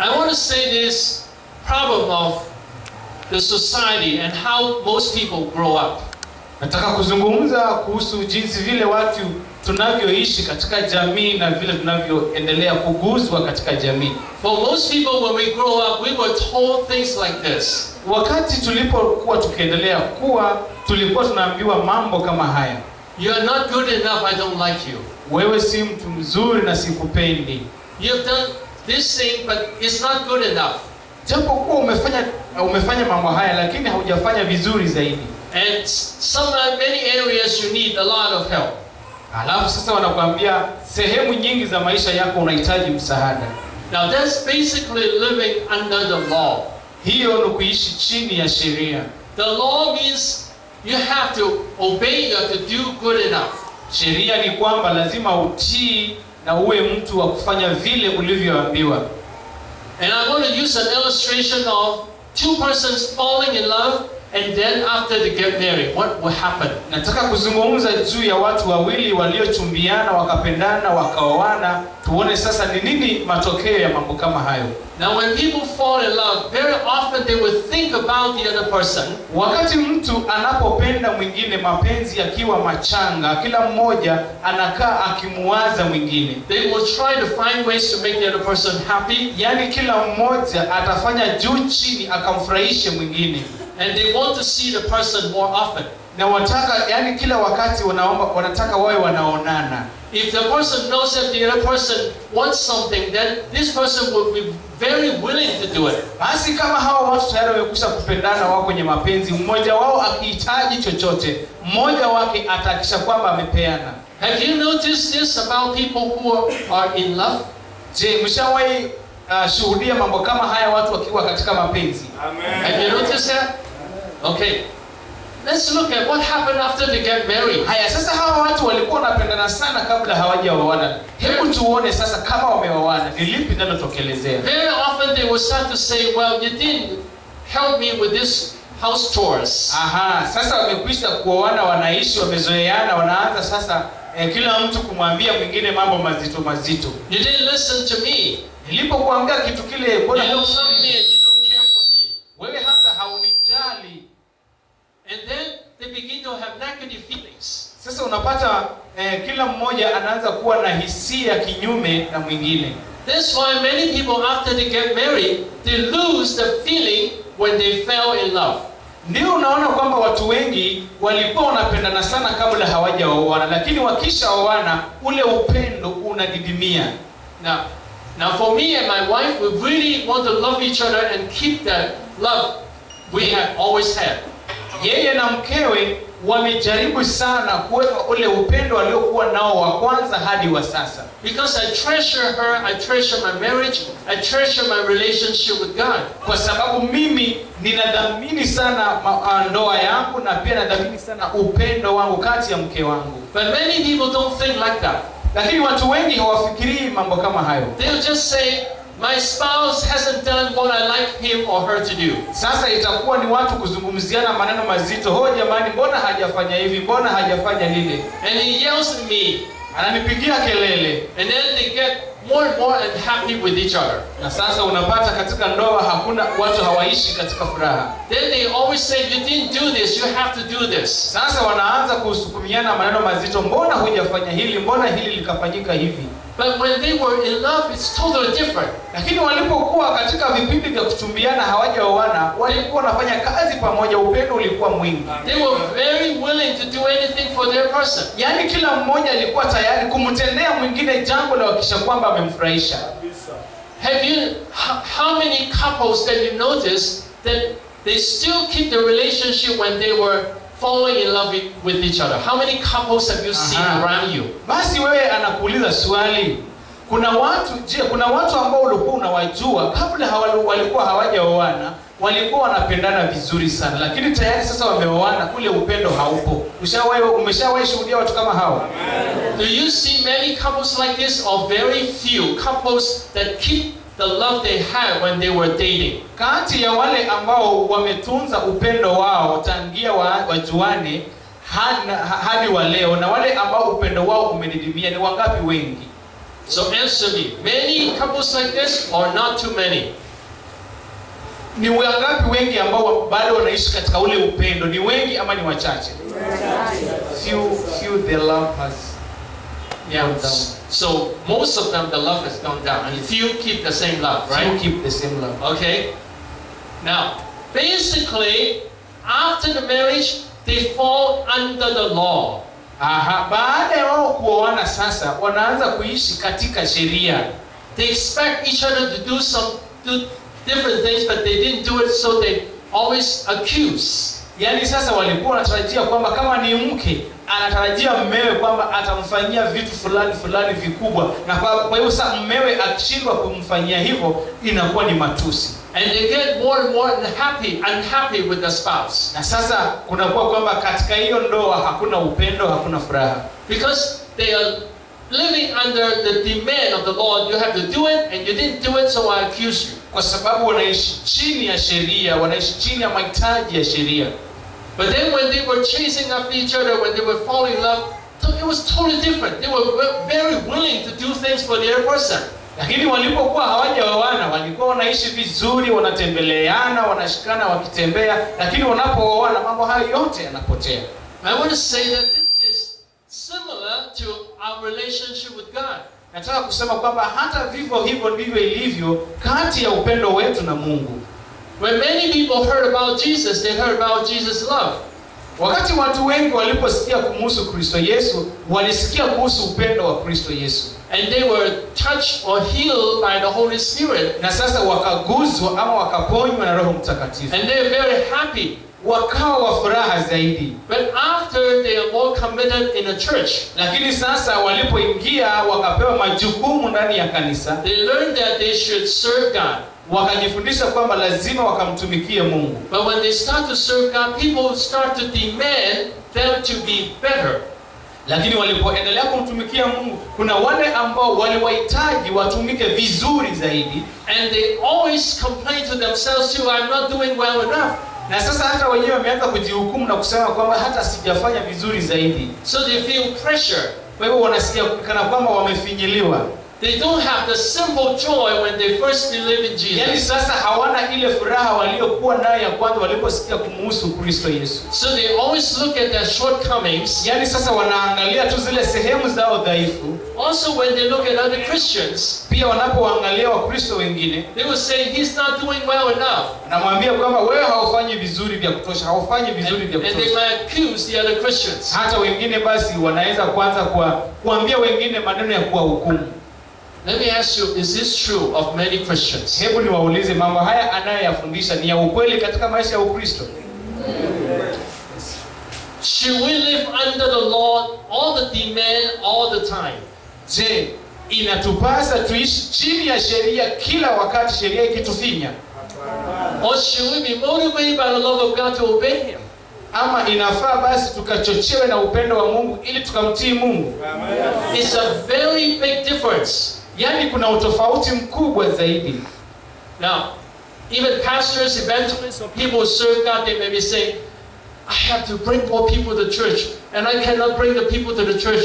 I want to say this problem of the society and how most people grow up. Nataka kuzungumza kuhusu jinsi vile watu tunavyoishi katika jamii na vile tunavyoendelea kuguzwa katika jamii. For most people when we grow up we were told things like this. Wakati tulipokuwa tukiendelea kuwa tulikuwa tunaambiwa mambo kama haya. You are not good enough, I don't like you. Wewe si mtu mzuri na sikupendi. You've done this thing but it's not good enough. Japokuwa umefanya mambo haya lakini haujafanya vizuri zaidi. And sometimes many areas you need a lot of help. Alafu sasa wanakuambia sehemu nyingi za maisha yako unahitaji msaada. Now that's basically living under the law. Hiyo ni kuishi chini ya sheria. The law means you have to obey, you have to do good enough. Sheria ni kwamba lazima utii na uwe mtu wa kufanya vile ulivyoambiwa. And I want to use an illustration of two persons falling in love. And then after they get married, what will happen? Nataka kuzungumza juu ya watu wawili waliochumbiana wakapendana wakaoana, tuone sasa ni nini matokeo ya mambo kama hayo. Now when people fall in love, very often they will think about the other person. Wakati mtu anapopenda mwingine mapenzi yakiwa machanga, kila mmoja anakaa akimuwaza mwingine. They will try to find ways to make the other person happy. Yani kila mmoja atafanya juu chini akamfurahishe mwingine. And they want to see the person more often. Na wataka yani kila wakati wanaomba wanataka wawe wanaonana. If the person knows that the other person wants something, then this person will be very willing to do it. Basi kama hawa watu tayari wamekusha kupendana wao kwenye mapenzi, mmoja wao akihitaji chochote, mmoja wake atahakisha kwamba amepeana. Have you noticed this about people who are in love? Je, mshawahi shuhudia mambo kama haya watu wakiwa katika mapenzi? Amen. Have you noticed that? Okay. Let's look at what happened after they get married. Haya, sasa hawa watu walikuwa wanapendana sana kabla hawajaoana. Hebu tuone sasa kama wameoana, ni lipi linalotokelezea. Very often they will start to say, well, you didn't help me with this house chores. Aha, sasa wamekwisha kuoana, wanaishi, wamezoeana, wanaanza sasa kila mtu kumwambia mwingine mambo mazito mazito. You didn't listen to me. Nilipokuambia kitu kile, mbona hausikii? You don't care for me. Wewe hata haunijali. And then they begin to have negative feelings. Sasa unapata kila mmoja anaanza kuwa na hisia kinyume na mwingine. That's why many people after they get married, they lose the feeling when they fell in love. Ndio unaona kwamba watu wengi walikuwa wanapendana sana kabla hawajaoana, lakini wakishaoana ule upendo unadidimia. Now for me and my wife, we really want to love each other and keep that love we have always had. Yeye na mkewe wamejaribu sana kuweka ule upendo aliokuwa nao wa kwanza hadi wa sasa. Because I treasure her, I treasure my marriage, I treasure my relationship with God. Kwa sababu mimi ninadhamini sana ndoa yangu na pia nadhamini sana upendo wangu kati ya mke wangu. But many people don't think like that. Lakini watu wengi hawafikirii mambo kama hayo. They'll just say, my spouse hasn't done what I like him or her to do. Sasa itakuwa ni watu kuzungumziana maneno mazito. Ho jamani, mbona hajafanya hivi, mbona hajafanya lile. And he yells at me. Ananipigia kelele. And then they get more and more unhappy with each other. Na sasa unapata katika ndoa hakuna watu hawaishi katika furaha. Then they always say, you didn't do this, you have to do this. Sasa wanaanza kusukumiana maneno mazito. Mbona hujafanya hili, mbona hili likafanyika hivi. But when they were in love, it's totally different. Lakini walipokuwa katika vipindi vya kuchumbiana hawajaoana, walikuwa wanafanya kazi pamoja, upendo ulikuwa mwingi. They were very willing to do anything for their person. Yani kila mmoja alikuwa tayari kumtendea mwingine jambo la kuhakikisha kwamba amemfurahisha. Have you how many couples that you notice that they still keep the relationship when they were falling in love with each other? How many couples have you seen around you? Basi wewe anakuuliza swali. Kuna watu ambao ulikuwa unawajua kabla walikuwa hawajaoana, walikuwa wanapendana vizuri sana. Lakini tayari sasa wameoana kule upendo haupo. Umeshawahi shuhudia watu kama hao? Do you see many couples like this or very few couples that keep the love they had when they were dating? Kati ya wale ambao wametunza upendo wao tangia wajuane hadi wa leo na wale ambao upendo wao umedidimia ni wangapi wengi? So answer me, many couples like this or not too many? Ni wangapi wengi ambao bado wanaishi katika ule upendo? Ni wengi ama ni wachache? Few, the love has gone down. So most of them, the love has gone down, and few keep the same love, right? Few keep the same love. Okay. Now, basically, after the marriage, they fall under the law. Baada ya wao kuoana sasa, wanaanza kuishi katika sheria. They expect each other to do different things, but they didn't do it, so they always accuse. Yani sasa walikuwa wanatarajia kwamba kama ni mke, anatarajia mmewe kwamba atamfanyia vitu fulani vikubwa. Na kwa hiyo sasa mmewe akishindwa kumfanyia hivyo, inakuwa ni matusi. And they get more and more unhappy with the spouse. Na sasa kunakuwa kwamba katika hiyo ndoa hakuna upendo, hakuna furaha. Because they are living under the demand of the law. You have to do it, and you didn't do it, so I accuse you. Kwa sababu wanaishi chini ya sheria, wanaishi chini ya mahitaji ya sheria. But then when they were chasing after each other, when they were falling in love, it was totally different. They were very willing to do things for their person. Lakini walipokuwa hawajaoana, walikuwa wanaishi vizuri, wanatembeleana, wanashikana wakitembea, lakini wanapooana mambo hayo yote yanapotea. I want to say that this is similar to our relationship with God. Nataka kusema kwamba hata vivyo hivyo ndivyo ilivyo kati ya upendo wetu na Mungu. When many people heard about Jesus, they heard about Jesus' love. Wakati watu wengi waliposikia kuhusu Kristo Yesu, walisikia kuhusu upendo wa Kristo Yesu. And they were touched or healed by the Holy Spirit. Na sasa wakaguzwa ama wakaponywa na Roho Mtakatifu. And they are very happy. Wakawa furaha zaidi. But after they are all committed in a church, lakini sasa walipoingia wakapewa majukumu ndani ya kanisa, they learned that they should serve God. Wakajifundisha kwamba lazima wakamtumikie Mungu. But when they start to serve God, people start to demand them to be better. Lakini walipoendelea kumtumikia Mungu, kuna wale ambao waliwahitaji watumike vizuri zaidi, and they always complain to themselves, "Too, I'm not doing well enough." Na sasa hata wenyewe wameanza kujihukumu na kusema kwamba hata sijafanya vizuri zaidi. So they feel pressure. Kwa hivyo wanasikia kana kwamba wamefinyiliwa. They don't have the simple joy when they first believe in Jesus. Yani sasa hawana ile furaha waliokuwa nayo ya kwanza waliposikia kumhusu Kristo Yesu. So they always look at their shortcomings. Yani sasa wanaangalia tu zile sehemu zao dhaifu. Also when they look at other Christians, pia wanapoangalia Wakristo wengine, they will say he's not doing well enough. Na mwambia kwamba wewe haufanyi vizuri vya kutosha, haufanyi vizuri vya kutosha. And they might accuse the other Christians. Hata wengine basi wanaweza kuanza kuambia wengine maneno ya kuwahukumu. Let me ask you, is this true of many Christians? Hebu niwaulize, mambo haya anayofundisha ni ya ukweli katika maisha ya Ukristo? Should we live under the law, all the demand, all the time? Je, inatupasa tuishi chini ya sheria kila wakati sheria ikitufinya? Or should we be motivated by the love of God to obey Him? Ama inafaa basi tukachochewe na upendo wa Mungu ili tukamtii Mungu? It's a very big difference. Yani kuna utofauti mkubwa zaidi. Now, even pastors, evangelists, or people who serve God, they may be saying, I have to bring more people to church, and I cannot bring the people to the church.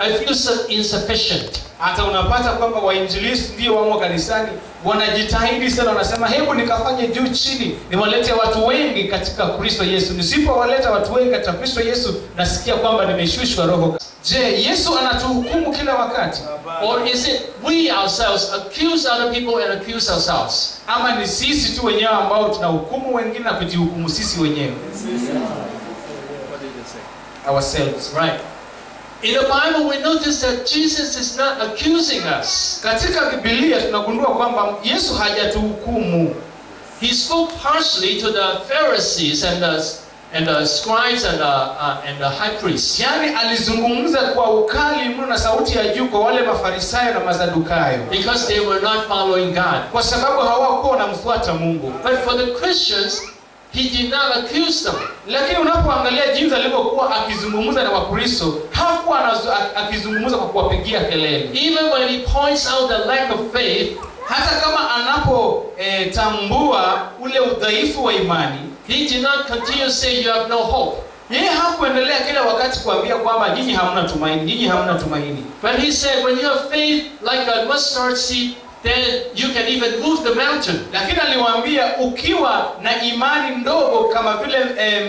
I feel so insufficient. Hata unapata kwamba wainjilisti ndio wamo kanisani, wanajitahidi sana, wanasema hebu nikafanye juu chini, niwalete watu wengi katika Kristo Yesu. Nisipowaleta watu wengi katika Kristo Yesu, nasikia kwamba nimeshushwa roho. Je, Yesu anatuhukumu kila wakati? Or is it we ourselves accuse other people and accuse ourselves? Ama ni sisi tu wenyewe ambao tunahukumu wengine na kujihukumu sisi wenyewe? What did you say? Ourselves, right? In the Bible, we notice that Jesus is not accusing us. Katika Biblia tunagundua kwamba Yesu hajatuhukumu. He spoke harshly to the Pharisees and the scribes and the high priests. Yani alizungumza kwa ukali mno na sauti ya juu kwa wale Mafarisayo na Masadukayo. Because they were not following God. Kwa sababu hawakuwa wanamfuata Mungu. But for the Christians, He did not accuse them. Lakini unapoangalia jinsi alivyokuwa akizungumza na Wakristo, hakuwa akizungumza kwa kuwapigia kelele. Even when he points out the lack of faith, hata kama anapotambua ule udhaifu wa imani, he did not continue saying you have no hope. Yeye hakuendelea kila wakati kuambia kwamba nyinyi hamna tumaini, nyinyi hamna tumaini. But he said when you have faith like a mustard seed, then you can even move the mountain. Lakini aliwaambia ukiwa na imani ndogo kama vile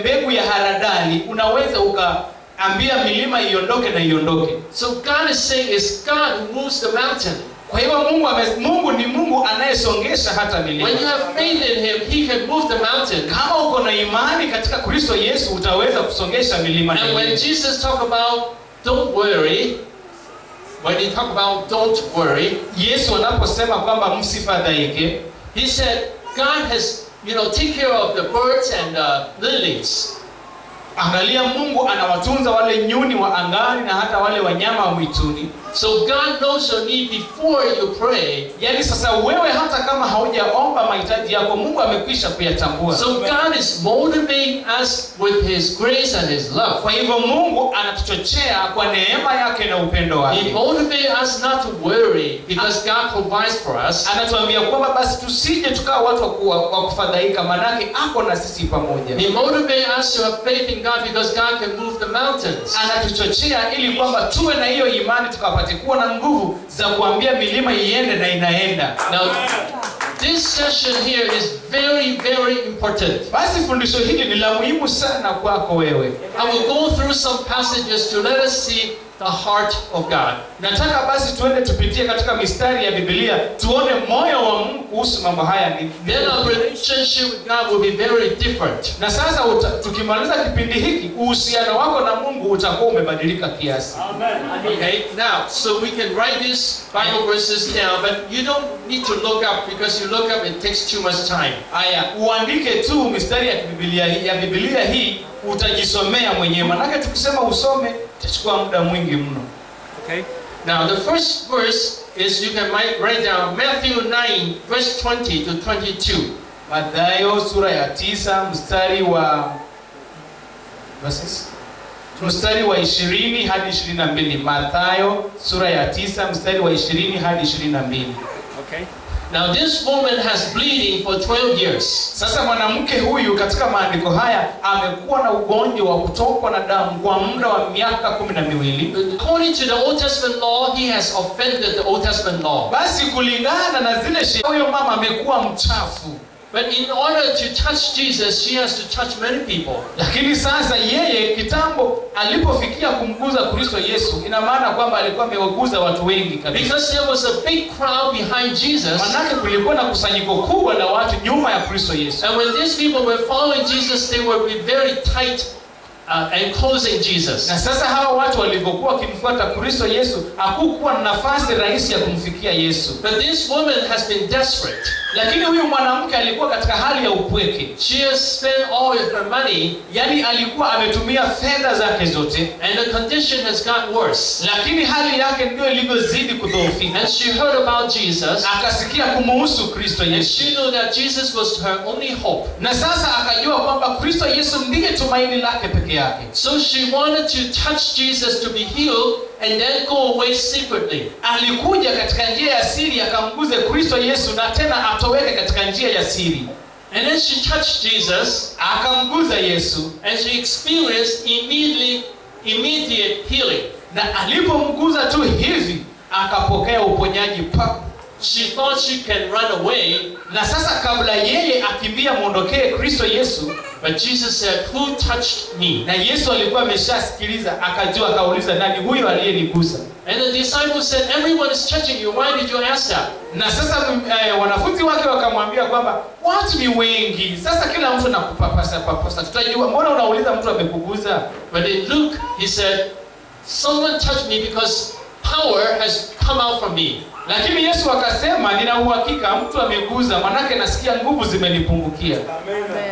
mbegu ya haradali, unaweza ukaambia milima iondoke na iondoke. So God is saying is God moves the mountain. Kwa hiyo Mungu ni Mungu anayesongesha hata milima. When you have faith in him, he can move the mountain. Kama uko na imani katika Kristo Yesu utaweza kusongesha milima. And when Jesus talk about don't worry, when he talk about don't worry, Yesu anaposema kwamba msifadhaike, he said God has, take care of the birds and the lilies. Angalia Mungu anawatunza wale nyuni wa angani na hata wale wanyama wa mwituni. So God knows your need before you pray. Yani sasa wewe hata kama haujaomba mahitaji yako Mungu amekwisha kuyatambua. So God is motivating us with his grace and his love. Kwa hivyo Mungu anatuchochea kwa neema yake na upendo wake. He motivates us not to worry because God provides for us. Anatuambia kwamba basi tusije tukawa watu wa kufadhaika manake ako na sisi pamoja. He motivates us to have faith in God because God can move the mountains. Anatuchochea ili kwamba tuwe na hiyo imani tukapate kuwa na nguvu za kuambia milima iende na inaenda. Now this session here is very very important. Basi fundisho hili ni la muhimu sana kwako wewe. I will go through some passages to let us see the heart of God. Nataka basi tuende tupitie katika mistari ya Biblia tuone moyo wa Mungu kuhusu mambo haya. Then our relationship with God will be very different. Na sasa tukimaliza kipindi hiki uhusiano wako na Mungu utakuwa umebadilika kiasi. Amen. Okay, now so we can write these Bible verses down, but you don't need to look up because you look up it takes too much time. Aya, uandike tu mistari ya Biblia hii utajisomea mwenyewe. Manake tukisema usome itachukua muda mwingi mno. Okay? Now the first verse is you can write down Matthew 9:20-22. Mathayo sura ya 9 mstari wa 20 hadi 22. Mathayo sura ya 9 mstari wa 20 hadi 22. Okay? Now this woman has bleeding for 12 years. Sasa mwanamke huyu katika maandiko haya amekuwa na ugonjwa wa kutokwa na damu kwa muda wa miaka 12. According to the Old Testament law, he has offended the Old Testament law. Basi kulingana na zile sheria huyo mama amekuwa mchafu. But in order to touch Jesus, she has to touch many people. Lakini sasa yeye kitambo alipofikia kumguza Kristo Yesu, ina maana kwamba alikuwa amewaguza watu wengi kabisa. Because there was a big crowd behind Jesus. Manake kulikuwa na kusanyiko kubwa la watu nyuma ya Kristo Yesu. And when these people were following Jesus, they were very tight and closing Jesus. Na sasa hawa watu walivyokuwa wakimfuata Kristo Yesu, hakukuwa na nafasi rahisi ya kumfikia Yesu. But this woman has been desperate. Lakini huyu mwanamke alikuwa katika hali ya upweke. She has spent all her money, yani alikuwa ametumia fedha zake zote. And the condition has got worse. Lakini hali yake ndio ilivyozidi kudhoofika. And she heard about Jesus. Akasikia kumuhusu Kristo Yesu. And she knew that Jesus was her only hope. Na sasa akajua kwamba Kristo Yesu ndiye tumaini lake pekee. So she wanted to touch Jesus to be healed and then go away secretly. Alikuja katika njia ya siri akamguze Kristo Yesu na tena atoweke katika njia ya siri. And then she touched Jesus, akamguza Yesu, and she experienced immediate healing. Na alipomguza tu hivi akapokea uponyaji papo. She thought she can run away. Na sasa kabla yeye akimbia muondokee Kristo Yesu, but Jesus said, who touched me? Na Yesu alikuwa ameshasikiliza akajua akauliza nani huyo aliyenigusa. And the disciples said, everyone is touching you. Why did you ask that? Na sasa wanafunzi wake wakamwambia kwamba watu ni wengi. Sasa kila mtu anakupapasa. Tutajua mbona unauliza mtu amekuguza? But in Luke he said, someone touched me because power has come out from me. Lakini Yesu akasema nina uhakika mtu ameguza manake nasikia nguvu zimenipungukia.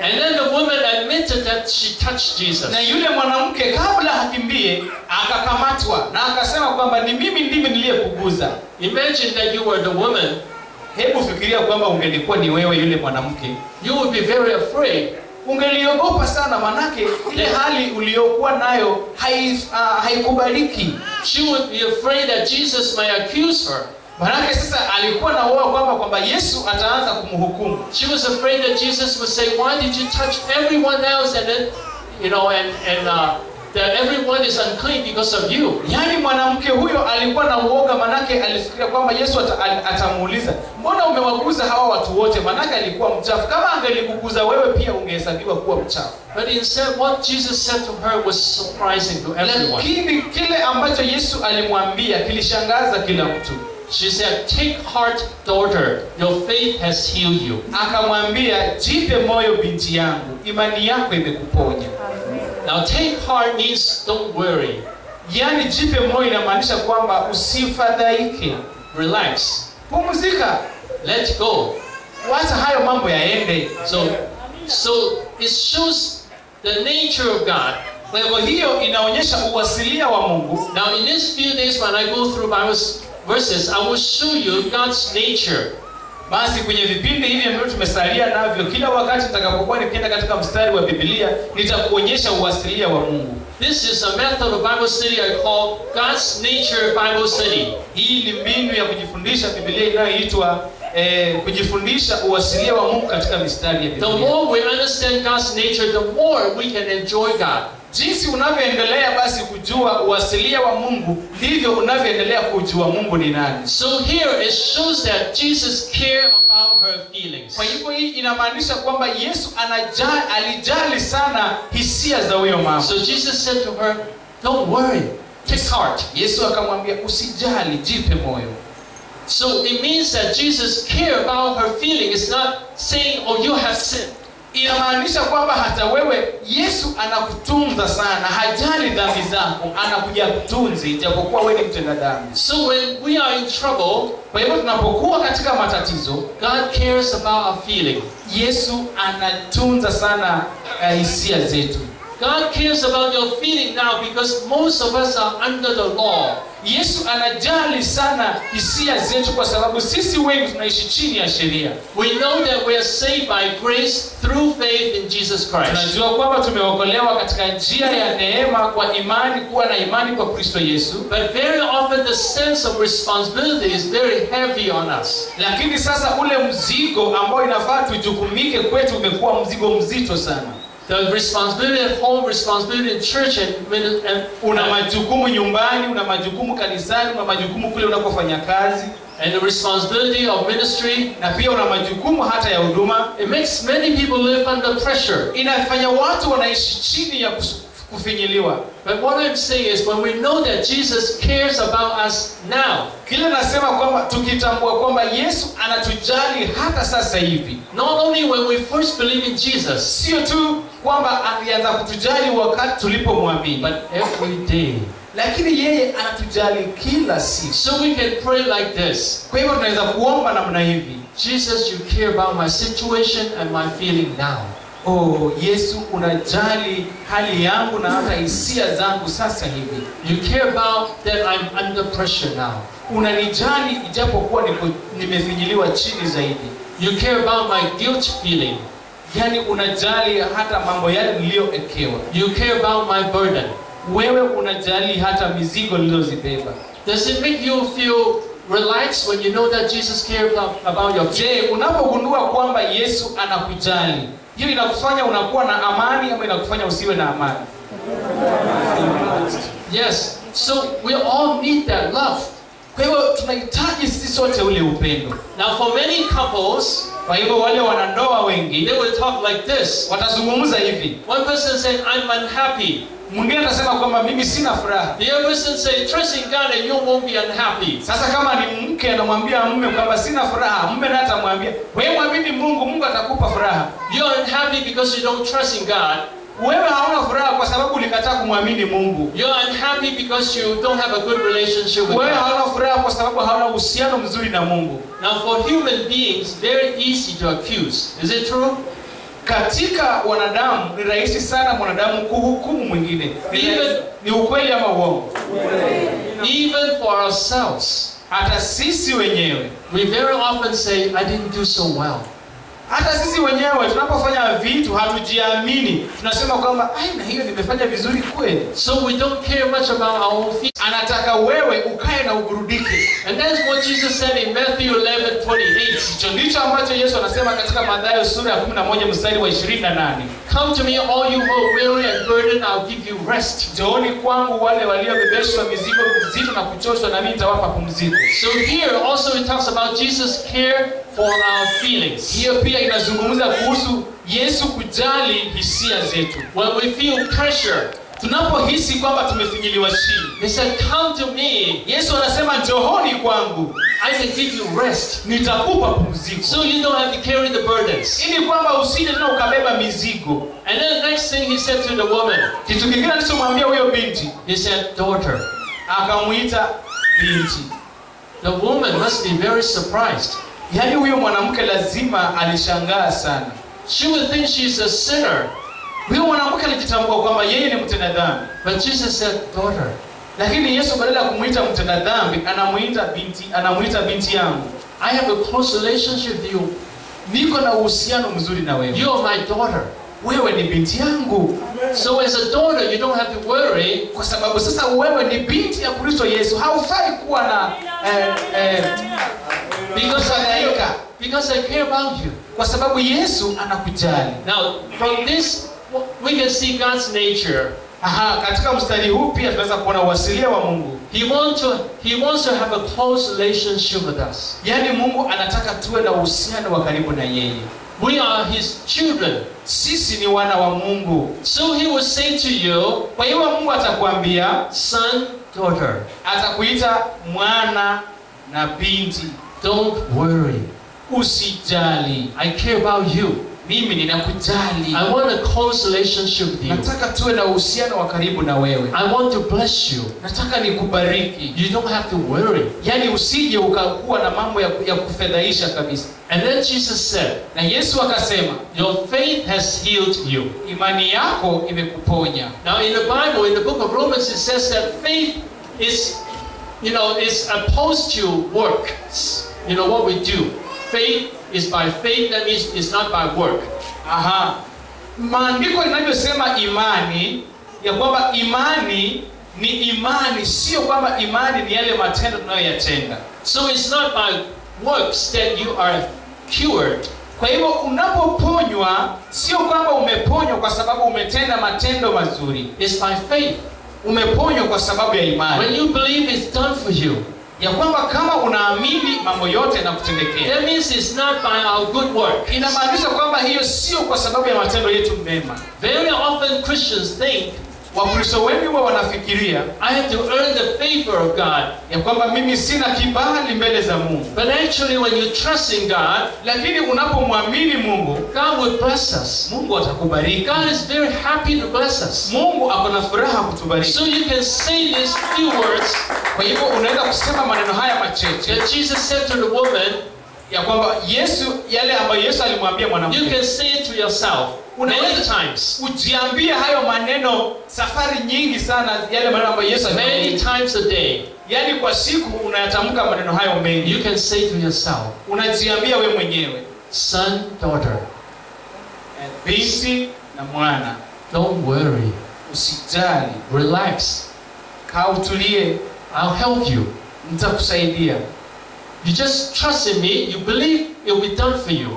And then the woman admitted that she touched Jesus. Na yule mwanamke kabla hakimbie akakamatwa na akasema kwamba ni mimi ndimi niliyekuguza. Imagine that you were the woman. Hebu fikiria kwamba ungelikuwa ni wewe yule mwanamke. You would be very afraid. Ungeliogopa sana manake ile hali uliyokuwa nayo haikubaliki. She would be afraid that Jesus might accuse her. Manake sasa alikuwa na woga kwamba Yesu ataanza kumhukumu. She was afraid that Jesus would say, why did you touch everyone else and then you know, that everyone is unclean because of you. Yani mwanamke huyo alikuwa na uoga manake alifikiria kwamba Yesu atamuuliza, "Mbona umewaguza hawa watu wote?" Manake alikuwa mchafu. Kama angelikuguza wewe pia ungehesabiwa kuwa mchafu. But instead what Jesus said to her was surprising to everyone. Lakini kile ambacho Yesu alimwambia kilishangaza kila mtu. She said, "Take heart, daughter, your faith has healed you." Akamwambia, "Jipe moyo binti yangu, imani yako imekuponya." Now take heart means don't worry. Yani jipe moyo inamaanisha kwamba usifadhaike. Relax. Pumzika. Let go. Wacha hayo mambo yaende. So it shows the nature of God. Kwa hivyo hiyo inaonyesha uwasilia wa Mungu. Now in these few days when I go through Bible verses, I will show you God's nature. Basi kwenye vipindi hivi ambavyo tumesalia navyo kila wakati nitakapokuwa nikienda katika mstari wa Biblia nitakuonyesha uasilia wa Mungu. This is a method of Bible study I call God's Nature Bible Study. Hii ni mbinu ya kujifundisha Biblia inayoitwa kujifundisha uasilia wa Mungu katika mstari ya Biblia. The more we understand God's nature, the more we can enjoy God. Jinsi unavyoendelea basi kujua uasilia wa Mungu, ndivyo unavyoendelea kujua Mungu ni nani. So here it shows that Jesus cared about her feelings. Kwa hivyo hii inamaanisha kwamba Yesu alijali sana hisia za huyo mama. So Jesus said to her, "Don't worry, take heart." Yesu akamwambia usijali, jipe moyo. So it means that Jesus cared about her feelings. It's not saying, "Oh, you have sinned." Inamaanisha kwamba hata wewe Yesu anakutunza sana, hajali dhambi zako, anakuja kutunza ijapokuwa wewe ni mtenda dhambi. So when we are in trouble, kwa hivyo tunapokuwa katika matatizo, God cares about our feeling. Yesu anatunza sana hisia zetu. God cares about your feeling now because most of us are under the law. Yesu anajali sana hisia zetu kwa sababu sisi wengi tunaishi chini ya sheria. We know that we are saved by grace through faith in Jesus Christ. Tunajua kwamba tumeokolewa katika njia ya neema kwa imani, kuwa na imani kwa Kristo Yesu. But very often the sense of responsibility is very heavy on us. Lakini sasa ule mzigo ambao inafaa tujukumike kwetu umekuwa mzigo mzito sana. The responsibility at home, responsibility in church, and una majukumu nyumbani, una majukumu kanisani, una majukumu kule unakofanya kazi, and the responsibility of ministry, na pia una majukumu hata ya huduma. It makes many people live under pressure. Inafanya watu wanaishi chini ya kufinyiliwa. But what I'm saying is when we know that Jesus cares about us now. Kile nasema kwamba tukitambua kwamba Yesu anatujali hata sasa hivi. Not only when we first believe in Jesus. Sio tu kwamba alianza kutujali wakati tulipomwamini, but every day. Lakini yeye anatujali kila siku. So we can pray like this. Kwa hivyo tunaweza kuomba namna hivi. Jesus, you care about my situation and my feeling now. Oh, Yesu unajali hali yangu na hata hisia zangu sasa hivi. You care about that I'm under pressure now. Unanijali ijapokuwa nimefinyiliwa chini zaidi. You care about my guilt feeling. Yani unajali hata mambo yale niliyoekewa. You care about my burden. Wewe unajali hata mizigo niliyozibeba. Does it make you feel relaxed when you know that Jesus cares about your feelings? Je, unapogundua kwamba Yesu anakujali, hiyo inakufanya unakuwa na amani ama inakufanya usiwe na amani? Yes. So we all need that love. Kwa hivyo tunahitaji sisi sote ule upendo. Now for many couples, kwa hivyo wale wanandoa wengi, they will talk like this. Watazungumza hivi. One person saying, "I'm unhappy." Mwingine anasema kwamba mimi sina furaha. The other person say, "Trust in God and you won't be unhappy." Sasa kama ni mke anamwambia mume kwamba sina furaha, mume naye atamwambia, "Wewe mwamini Mungu, Mungu atakupa furaha." You are unhappy because you don't trust in God. Wewe hauna furaha kwa sababu ulikataa kumwamini Mungu. You are unhappy because you don't have a good relationship with God. Wewe hauna furaha kwa sababu hauna uhusiano mzuri na Mungu. Now for human beings, very easy to accuse. Is it true? Katika wanadamu ni rahisi sana mwanadamu kuhukumu mwingine. Ni ukweli ama uongo? Even for ourselves, hata sisi wenyewe, we very often say, "I didn't do so well." Hata sisi wenyewe tunapofanya vitu hatujiamini. Tunasema kwamba na hiyo nimefanya vizuri kweli. So we don't care much about our own feet. Anataka wewe ukae na uburudike. And that's what Jesus said in Matthew 11:28. Ndicho ambacho Yesu anasema katika Mathayo sura ya 11 mstari wa 28. Come to me all you who are weary and burdened, I'll give you rest. Njooni kwangu wale waliobebeshwa mizigo mizito na kuchoshwa, nami nitawapa pumziko. So here also it talks about Jesus' care for our feelings. Hiyo pia inazungumza kuhusu Yesu kujali hisia zetu. When we feel pressure, tunapohisi kwamba tumefinyiliwa chini. He said, come to me. Yesu anasema njooni kwangu. I will give you rest. Nitakupa pumziko. So you don't have to carry the burdens. Ili kwamba usije na ukabeba mizigo. And then the next thing he said to the woman. Kitu kingine alichomwambia huyo binti. He said, daughter. Akamuita binti. The woman must be very surprised. Yani huyo mwanamke lazima alishangaa sana. She would think she's a sinner. Huyo mwanamke alijitambua kwamba yeye ni mtenda dhambi. But Jesus said, daughter. Lakini Yesu badala ya kumuita mtenda dhambi, anamuita binti yangu. I have a close relationship with you. Niko na uhusiano mzuri na wewe. You are my daughter. Wewe ni binti yangu. So as a daughter, you don't have to worry. Kwa sababu sasa wewe ni binti ya Kristo Yesu. Haufai kuwa na because I care about you. Kwa sababu Yesu anakujali. Now, from this we can see God's nature. Katika mstari huu pia tunaweza kuona uasilia wa Mungu. He wants to have a close relationship with us. Yani Mungu anataka tuwe na uhusiano wa karibu na yeye. We are his children. Sisi ni wana wa Mungu. So he will say to you, kwa hiyo Mungu atakwambia son, daughter. Atakuita mwana na binti. Don't worry. Usijali. I care about you. Mimi ninakujali. I want a close relationship with you. Nataka tuwe na uhusiano wa karibu na wewe. I want to bless you. Nataka nikubariki. You don't have to worry. Yani usije ukakuwa na mambo ya kufedhaisha kabisa. And then Jesus said, na Yesu akasema, your faith has healed you. Imani yako imekuponya. Now in the Bible, in the book of Romans, it says that faith is, is opposed to works. You know what we do. Faith is by faith, that means it's not by work. Maandiko inavyosema imani, ya kwamba imani ni imani, sio kwamba imani ni yale matendo tunayoyatenda. So it's not by works that you are cured. Kwa hivyo unapoponywa, sio kwamba umeponywa kwa sababu umetenda matendo mazuri. It's by faith. Umeponywa kwa sababu ya imani. When you believe it's done for you. Ya kwamba kama unaamini mambo yote yanakutendekea. That means it's not by our good work. Inamaanisha kwamba hiyo sio kwa sababu ya matendo yetu mema. Very often Christians think, Wakristo wengi wanafikiria, I have to earn the favor of God. Ya kwamba mimi sina kibali mbele za Mungu. But actually when you trust in God, lakini unapomwamini Mungu, God will bless us. Mungu atakubariki. God is very happy to bless us. Mungu akona furaha kutubariki. So you can say these few words. Kwa hivyo unaweza kusema maneno haya machache. That Jesus said to the woman, ya kwamba Yesu, yale ambayo Yesu alimwambia mwanamke. You can say it to yourself. Many times. Ujiambia hayo maneno safari nyingi sana yale maneno ambayo Yesu alimwambia. Many times a day. Yani kwa siku unayatamka maneno hayo mengi. You can say to yourself. Unajiambia wewe mwenyewe. Son, daughter. Binti na mwana. Don't worry. Usijali. Relax. Kaa utulie. I'll help you. Nitakusaidia. You just trust in me. You believe it will be done for you.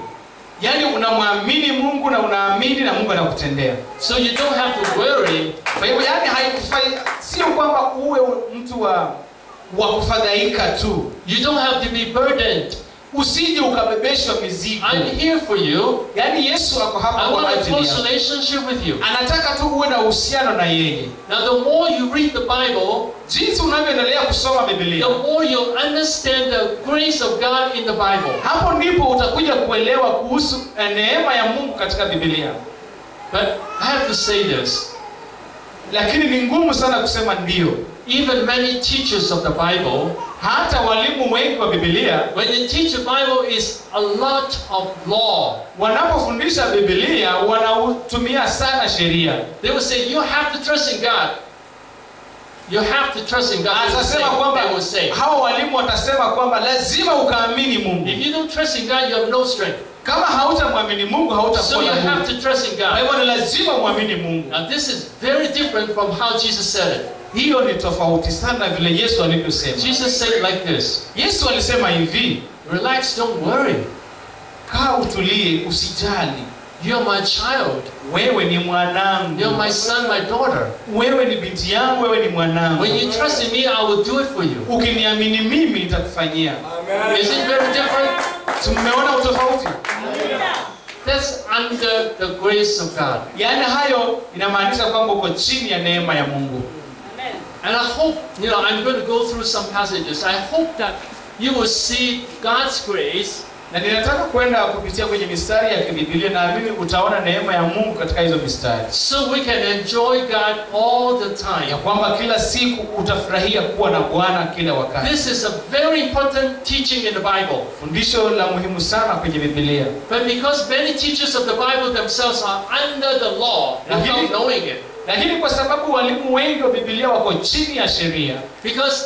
Yani unamwamini Mungu na unaamini na Mungu anakutendea. So you don't have to worry. Kwa hivyo yani haikufai, sio kwamba uwe mtu wa kufadhaika tu. You don't have to be burdened. Usije ukabebeshwa mizigo. I'm here for you. Yani Yesu ako hapa kwa ajili yako. I want a close relationship with you. Anataka tu uwe na uhusiano na yeye. Now the more you read the Bible, jinsi unavyoendelea kusoma Biblia, the more you understand the grace of God in the Bible. Hapo ndipo utakuja kuelewa kuhusu neema ya Mungu katika Biblia. But I have to say this. Lakini ni ngumu sana kusema ndio. Even many teachers of the Bible, hata walimu wengi wa Biblia, when they teach the Bible is a lot of law. Wanapofundisha Biblia, wanatumia sana sheria. They will say, you have to trust in God. You have to trust in God. They will say. Hawa walimu watasema kwamba lazima ukaamini Mungu. If you don't trust in God, you have no strength. So you have to trust in God. And this is very different from how Jesus said it. Jesus said it like this. Relax, don't worry. You're my child. You're my son, my daughter. When you trust in me, I will do it for you. Amen. Is it very different? Amen. That's under the grace of God. Amen. And I hope, you know, I'm going to go through some passages. I hope that you will see God's grace. Na ninataka kwenda kupitia kwenye mistari ya Biblia na amini utaona neema ya Mungu katika hizo mistari. So we can enjoy God all the time. Ya kwamba kila siku utafurahia kuwa na Bwana kila wakati. This is a very important teaching in the Bible. Fundisho la muhimu sana kwenye Biblia. But because many teachers of the Bible themselves are under the law without knowing it. Na hili kwa sababu walimu wengi wa Biblia wako chini ya sheria. Because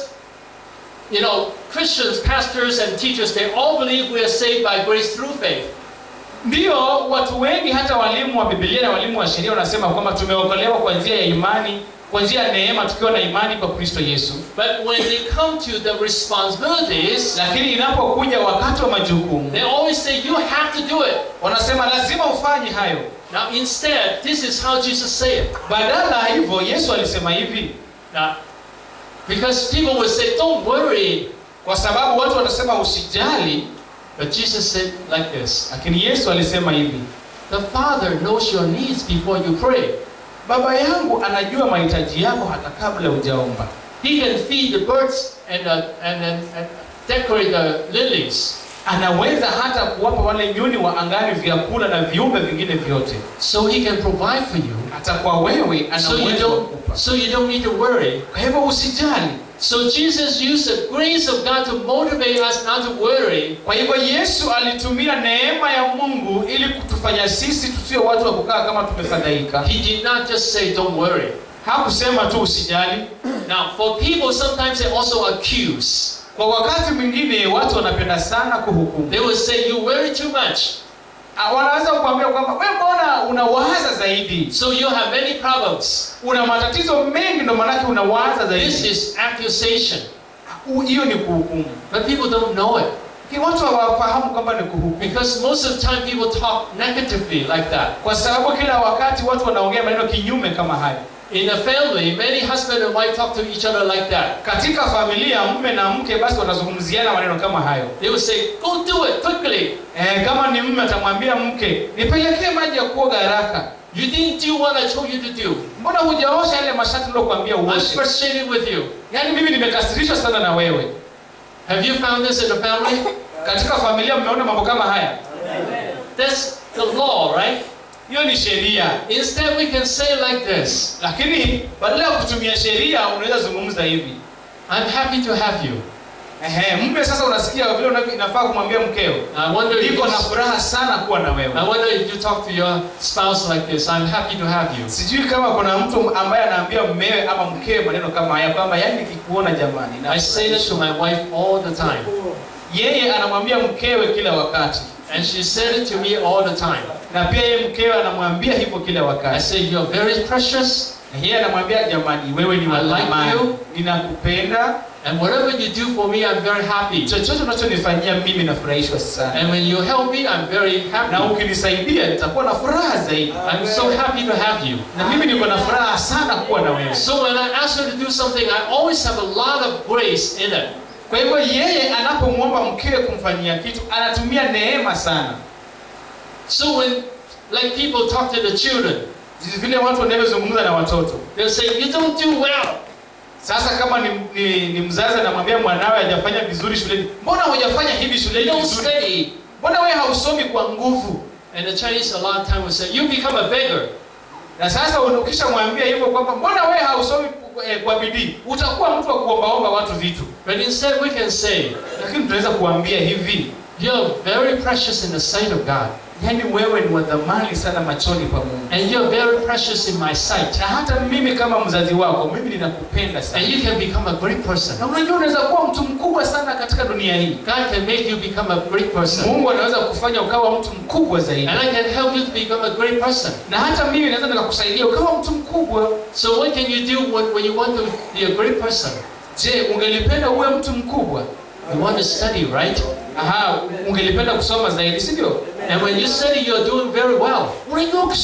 you know, Christians, pastors, and teachers, they all believe we are saved by grace through faith. Ndio watu wengi hata walimu wa Biblia na walimu wa sheria wanasema kwamba tumeokolewa kwa njia ya imani, kwa njia ya neema tukiwa na imani kwa Kristo Yesu. But when they come to the responsibilities, lakini inapokuja wakati wa majukumu, they always say you have to do it. Wanasema lazima ufanye hayo. Now instead, this is how Jesus said it. Badala hivyo Yesu alisema hivi. Now, because people will say, don't worry. Kwa sababu watu watasema usijali. But Jesus said like this. Lakini Yesu alisema hivi. The Father knows your needs before you pray. Baba yangu anajua mahitaji yako hata kabla hujaomba. He can feed the birds and decorate the lilies. Anaweza hata kuwapa wale nyuni wa angani vyakula na viumbe vingine vyote. So he can provide for you. Hata kwa wewe anaweza. So you don't need to worry. So Jesus used the grace of God to motivate us not to worry. He did not just say don't worry. Now for people sometimes they also accuse. They will say you worry too much. So you have many problems. This is accusation. But people don't know it. Because most of the time people talk negatively like that. In a family, many husband and wife talk to each other like that. They will say, go do it quickly. You didn't do what I told you to do. I'm frustrated with you. Have you found this in a family? That's the law, right? Instead we can say like this. I'm happy to have you. I wonder if you talk to your spouse like this. I'm happy to have you. I say this to my wife all the time. And she said it to me all the time. I said, you're very precious. I like you. And whatever you do for me, I'm very happy. And when you help me, I'm very happy. I'm so happy to have you. So when I ask her to do something, I always have a lot of grace in it. So when like people talk to the children, they'll say, you don't do well. You don't study. And the Chinese a lot of time will say, you become a beggar. But instead we can say, You're very precious in the sight of God. And you're very precious in my sight. And you can become a great person. God can make you become a great person. And I can help you to become a great person. So what can you do when you want to be a great person? You want to study, right? And when you study, you're doing very well. This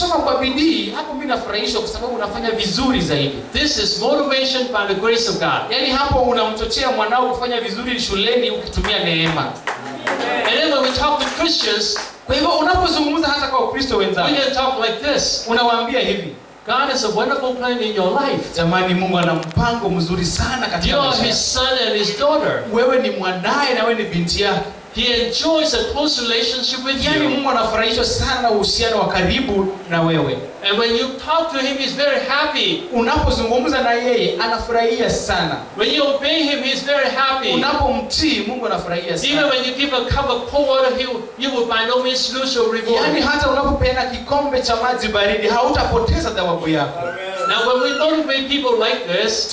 is motivation by the grace of God. And then when we talk to Christians, we can talk like this. God has a wonderful plan in your life. You are His son and His daughter. He enjoys a close relationship with you. And when you talk to Him, He's very happy. When you obey Him, He's very happy. Even when you give a cup of cold water, you will by no means lose your reward. Now when we motivate people like this,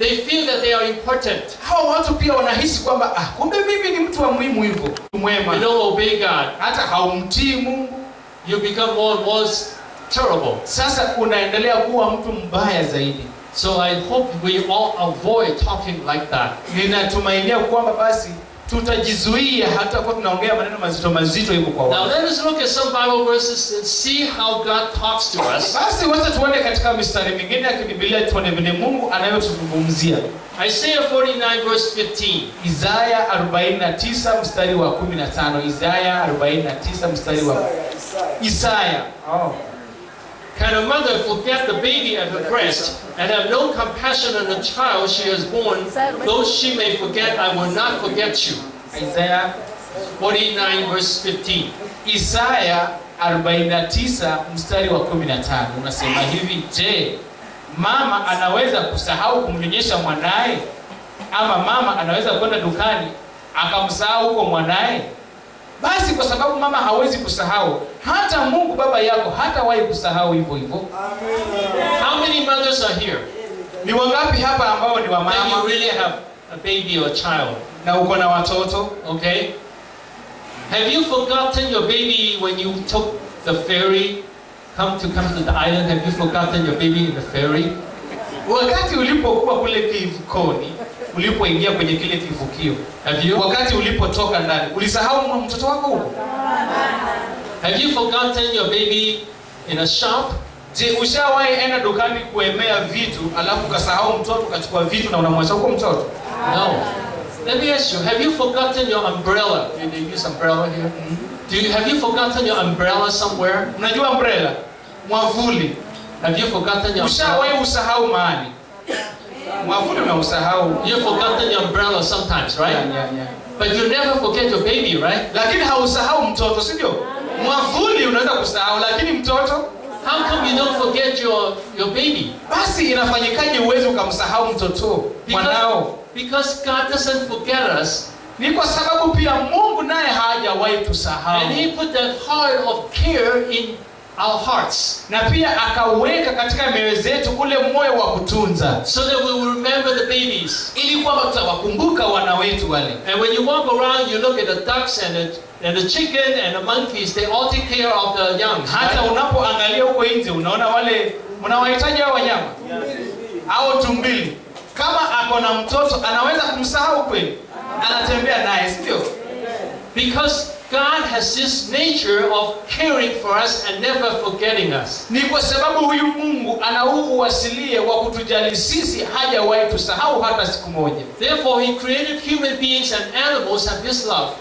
they feel that they are important. You don't obey God. You become more and more terrible. So I hope we all avoid talking like that. Now let us look at some Bible verses and see how God talks to us. Isaiah 49 verse 15. Isaiah. Can a mother forget the baby at her breast, and have no compassion on the child she has born? Though she may forget, I will not forget you. Isaiah 49 verse 15. Isaiah 49 mstari wa 15 unasema hivi, je, mama anaweza kusahau kumnyonyesha mwanae? Ama mama anaweza kwenda dukani akamsahau huko mwanae? Basi kwa sababu mama hawezi kusahau, hata Mungu baba yako hatawahi kusahau hivyo hivyo. Amen. How many mothers are here? Ni wangapi hapa ambao ni wamama? Then you really have a baby or child. Na uko na watoto, okay? Have you forgotten your baby when you took the ferry come to the island? Have you forgotten your baby in the ferry? Wakati ulipokuwa kule kivukoni, ulipoingia kwenye kile kivukio, wakati ulipotoka ndani, ulisahau mtoto wako huko? Have you forgotten your baby in a shop? Je, ushawahi enda dukani kuemea vitu alafu kasahau mtoto, kachukua vitu na unamwacha huko mtoto? No. Let me ask you, have you forgotten your umbrella? Do you use umbrella here? Have you forgotten your umbrella somewhere? Unajua umbrella? Mwavuli. Have you forgotten your umbrella? Ushawahi usahau mahali? You've forgotten your umbrella sometimes, right? Yeah. But you never forget your baby, right? How come you don't forget your baby? Because God doesn't forget us. And He put that heart of care in our hearts, so that we will remember the babies. And when you walk around, you look at the ducks and the chicken and the monkeys. They all take care of the young. Because God has this nature of caring for us and never forgetting us. Therefore, He created human beings and animals and His love.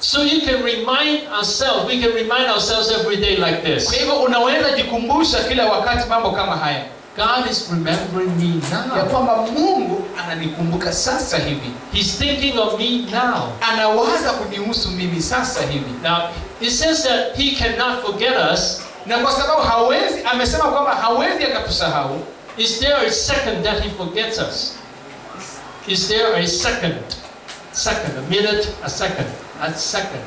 So you can remind ourselves, we can remind ourselves every day like this. God is remembering me now. He's thinking of me now. Now, it says that He cannot forget us. Is there a second that he forgets us? Is there a second? Second, a minute, a second, a second.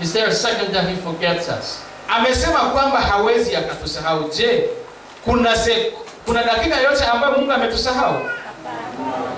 Is there a second that he forgets us? Amesema kwamba hawezi akatusahau. Je, kuna dakika yote ambayo Mungu ametusahau?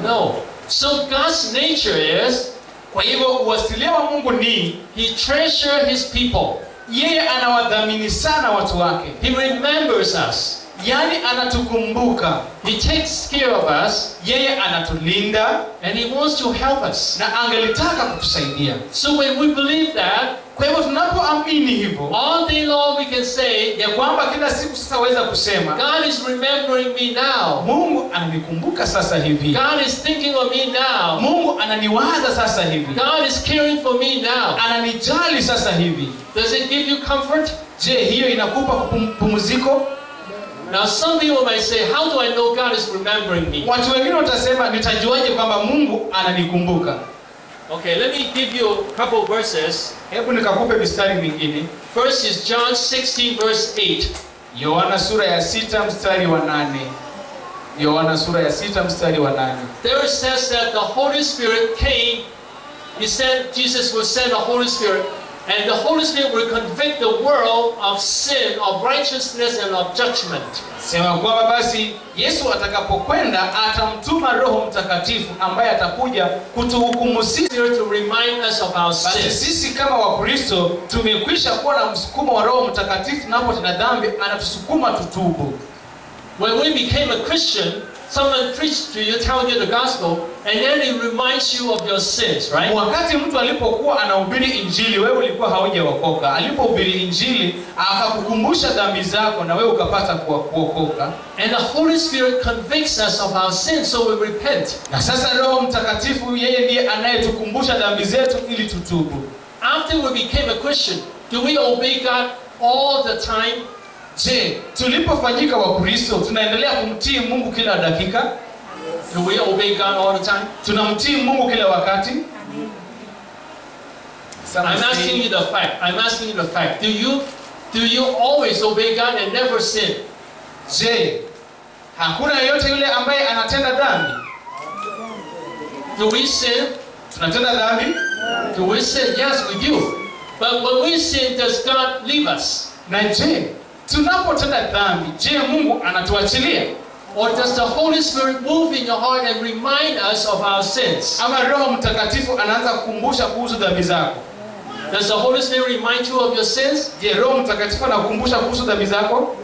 No. So God's nature is, kwa hivyo uasilia wa Mungu ni, he treasures his people. Yeye anawadhamini sana watu wake. He remembers us. Yani anatukumbuka. He takes care of us. Yeye anatulinda. And he wants to help us. Na angelitaka kutusaidia. So when we believe that, kwa hivyo tunapoamini hivyo, all day long we can say, ya kwamba kila siku sasa waweza kusema, God is remembering me now. Mungu ananikumbuka sasa hivi. God is thinking of me now. Mungu ananiwaza sasa hivi. God is caring for me now. Ananijali sasa hivi. Does it give you comfort? Je, hiyo inakupa pumziko? Now some people might say, how do I know God is remembering me? Watu wengine watasema, nitajuaje kwamba Mungu ananikumbuka? Okay, let me give you a couple of verses. First is John 16 verse 8. There it says that the Holy Spirit came. He said Jesus will send the Holy Spirit, and the Holy Spirit will convict the world of sin, of righteousness, and of judgment. Sema kwa basi Yesu atakapokwenda atamtuma Roho Mtakatifu ambaye atakuja kutuhukumu sisi, to remind us of our sins. Basi sisi kama Wakristo tumekwisha kuwa na msukumo wa Roho Mtakatifu, napo tuna dhambi anatusukuma tutubu. When we became a Christian, someone preached to you, telling you the gospel, and then it reminds you of your sins, right? Wakati mtu alipokuwa anahubiri injili, wewe ulikuwa haujaokoka. Alipohubiri injili, akakukumbusha dhambi zako na wewe ukapata kuokoka. And the Holy Spirit convicts us of our sins, so we repent. Na sasa Roho Mtakatifu yeye ndiye anayetukumbusha dhambi zetu ili tutubu. After we became a Christian, do we obey God all the time? Je, tulipofanyika Wakristo tunaendelea kumtii Mungu kila dakika? Do we obey God all the time? Tunamtii Mungu kila wakati? I'm asking you the fact. I'm asking you the fact. Do you always obey God and never sin? Je, hakuna yeyote yule ambaye anatenda dhambi? Do we sin? Tunatenda dhambi? Do we sin? Yes, we do. But when we sin, does God leave us? Na je, tunapotenda dhambi, je, Mungu anatuachilia? Or does the Holy Spirit move in your heart and remind us of our sins? Ama Roho Mtakatifu anaanza kukumbusha kuhusu dhambi zako. Does the Holy Spirit remind you of your sins? Je, Roho Mtakatifu anakukumbusha kuhusu dhambi zako?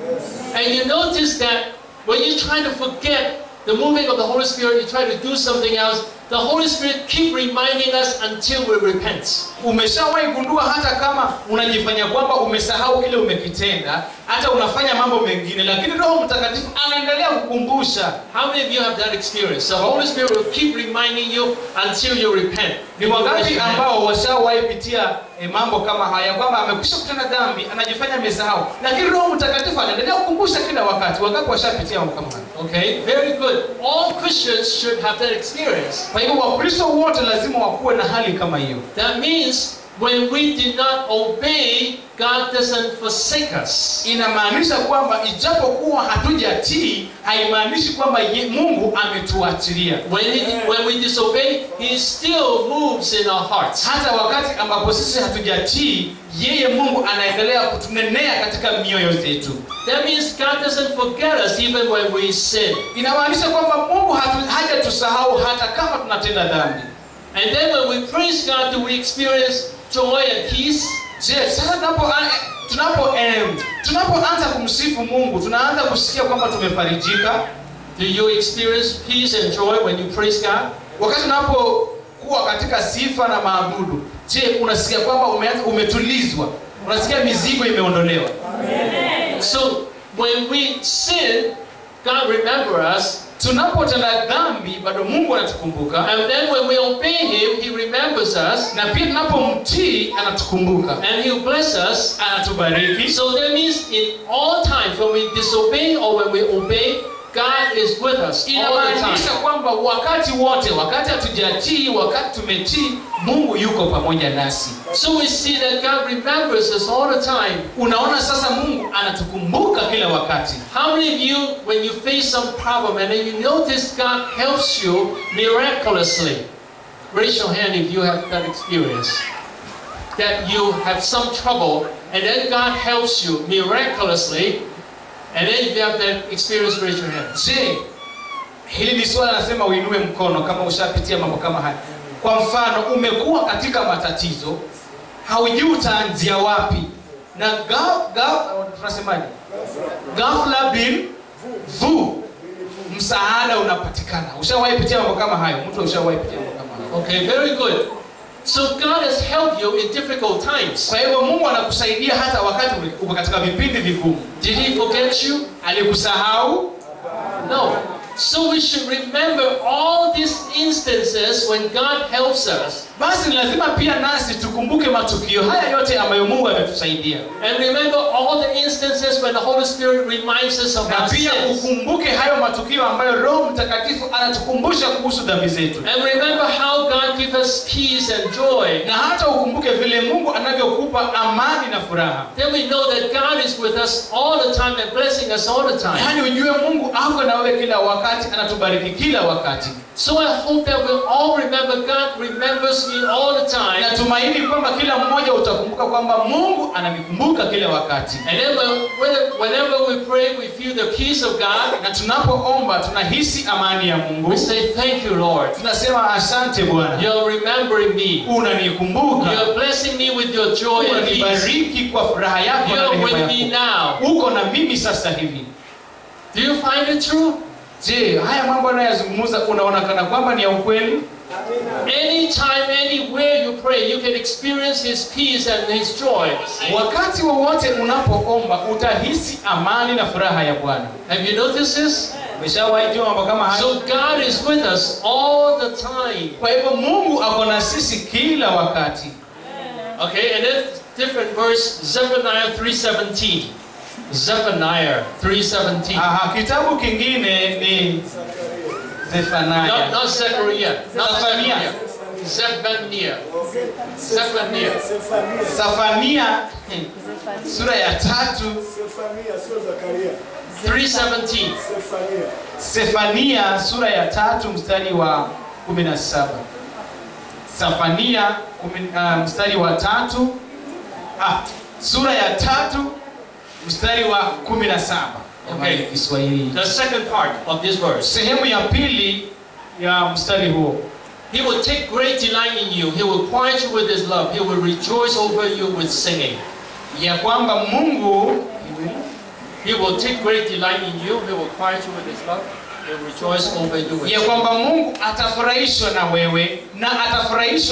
And you notice that when you try to forget the moving of the Holy Spirit, you try to do something else, the Holy Spirit keep reminding us until we repent. Umeshawahi gundua hata kama unajifanya kwamba umesahau kile umekitenda, hata unafanya mambo mengine, lakini Roho Mtakatifu anaendelea kukumbusha. How many of you have that experience? The Holy Spirit will keep reminding you until you repent. Ni wangapi ambao washawahi pitia mambo kama haya, kwamba amekwisha kutenda dhambi, anajifanya amesahau, lakini Roho Mtakatifu anaendelea kukumbusha kila wakati? Wangapi washapitia mambo kama haya? Okay, very good. All Christians should have that experience. Kwa hivyo Wakristo wote lazima wakuwe na hali kama hiyo. That means when we did not obey, God doesn't forsake us. Inamaanisha kwamba ijapokuwa hatujatii, haimaanishi kwamba Mungu ametuachilia. When we disobey, he still moves in our hearts. Hata wakati ambapo sisi hatujatii, yeye Mungu anaendelea kutunenea katika mioyo yetu. That means God doesn't forget us even when we sin. Inamaanisha kwamba Mungu hajatusahau hata kama tunatenda dhambi. And then when we praise God, do we experience joy and peace? Yes, tunapoanza kumsifu Mungu, tunaanza kusikia kwamba tumefarijika. Do you experience peace and joy when you praise God? Wakati tunapokuwa katika sifa na maabudu, je, unasikia kwamba umetulizwa? Unasikia mizigo imeondolewa? Amen. So when we sin, God remembers us. Tunapotenda dhambi bado Mungu anatukumbuka. And then when we obey him, he remembers us. Na pia tunapomtii anatukumbuka. And he will bless us, anatubariki. So that means in all times when we disobey or when we obey, God is with us all the time. Wakati wote, wakati hatujatii, wakati tumetii, Mungu yuko pamoja nasi. So we see that God remembers us all the time. Unaona sasa Mungu anatukumbuka kila wakati. How many of you, when you face some problem and then you notice God helps you miraculously? Raise your hand if you have that experience. That you have some trouble and then God helps you miraculously. And then if you have that experience, raise your hand. Je, hili ni swala nasema uinue mkono kama ushapitia mambo kama haya. Kwa mfano, umekuwa katika matatizo, haujui utaanzia wapi. Na tunasemaje? Ghafla bin vu, msaada unapatikana. Ushawahi pitia mambo kama hayo? Mtu ushawahi pitia mambo kama hayo? Okay, very good. So God has helped you in difficult times. Kwa hivyo Mungu anakusaidia hata wakati uko katika vipindi vigumu. Did he forget you? Alikusahau? No. So we should remember all these instances when God helps us. Basi lazima pia nasi tukumbuke matukio haya yote ambayo Mungu ametusaidia. And remember all the instances when the Holy Spirit reminds us of our sins. Pia ukumbuke hayo matukio ambayo Roho Mtakatifu anatukumbusha kuhusu dhambi zetu. And remember how God gives us peace and joy. Na hata ukumbuke vile Mungu anavyokupa amani na furaha. Then we know that God is with us all the time and blessing us all the time. Yaani ujue Mungu ako nawe kila wakati, anatubariki kila wakati. So I hope that we'll all remember God remembers me all the time. Natumaini kwamba kila mmoja utakumbuka kwamba Mungu ananikumbuka kila wakati. And then whenever we pray, we feel the peace of God. Na tunapoomba tunahisi amani ya Mungu. We say thank you, Lord. Tunasema asante Bwana. You're remembering me. Unanikumbuka. You're blessing me with your joy and peace. Unanibariki kwa furaha yako na neema yako. You're with me now. Uko na mimi sasa hivi. Do you find it true? Je, haya mambo anayozungumza unaona kana kwamba ni ya ukweli? Anytime, anywhere you pray, you can experience his peace and his joy. Wakati wowote unapoomba utahisi amani na furaha ya Bwana. Have you noticed this? Umeshawaijua mambo kama haya? So God is with us all the time. Kwa hivyo Mungu ako na sisi kila wakati. Okay, and then different verse, Zephaniah 3:17. Zephaniah 3:17. Kitabu kingine ni Zephaniah. Not Zechariah. Zephaniah. Zephaniah. Zephaniah. Zephaniah. Sura ya 3. Zephaniah sura Zechariah. 3:17. Zephaniah sura ya 3 mstari wa 17. Zephaniah mstari wa 3. Sura ya 3. Mstari wa 17. Okay. The second part of this verse. Sehemu ya pili ya mstari huo. He will take great delight in you. He will quiet you with his love. He will rejoice over you with singing. Ya kwamba Mungu, he will take great delight in you. He will quiet you with his love. He will rejoice over you with singing. Ya kwamba Mungu atafurahishwa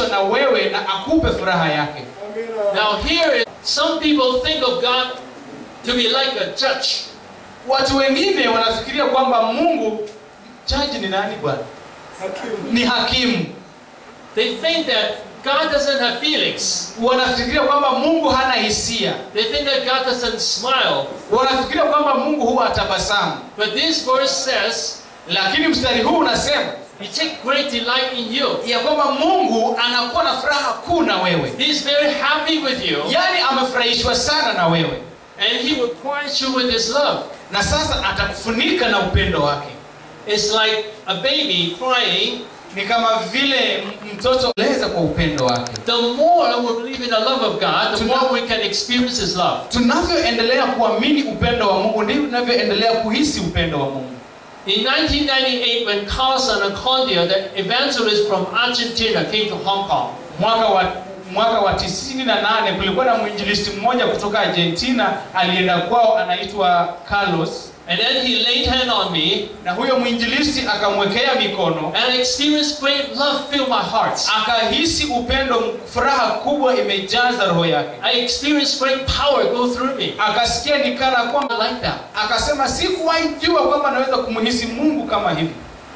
na wewe, na akupe furaha yake. Now here, some people think of God to be like a judge. Watu wengine wanafikiria kwamba Mungu judge ni nani bwana? Hakimu. Ni hakimu. They think that God doesn't have feelings. Wanafikiria kwamba Mungu hana hisia. They think that God doesn't smile. Wanafikiria kwamba Mungu huwa hatabasamu. But this verse says, lakini mstari huu unasema, he take great delight in you. Ya kwamba Mungu anakuwa na furaha kuu na wewe. He is very happy with you. Yaani amefurahishwa sana na wewe. And he will quiet you with his love. Na sasa atakufunika na upendo wake. It's like a baby crying. Ni kama vile mtoto anaweza kwa upendo wake. The more we believe in the love of God, the more we can experience his love. Tunavyoendelea kuamini upendo wa Mungu, ndivyo tunavyoendelea kuhisi upendo wa Mungu. In 1998, when Carlos and Claudia, the evangelist from Argentina, came to Hong Kong. Mwaka wa 98 kulikuwa na mwinjilisti mmoja kutoka Argentina alienda kwao, anaitwa Carlos. And then he laid hand on me. Na huyo mwinjilisti akamwekea mikono. And I experienced great love filled my heart. Akahisi upendo, furaha kubwa imejaza roho yake. I experienced great power go through me. Akasikia nikana kwamba like that. Akasema sikuwahi jua kwamba naweza kumhisi Mungu kama hivi.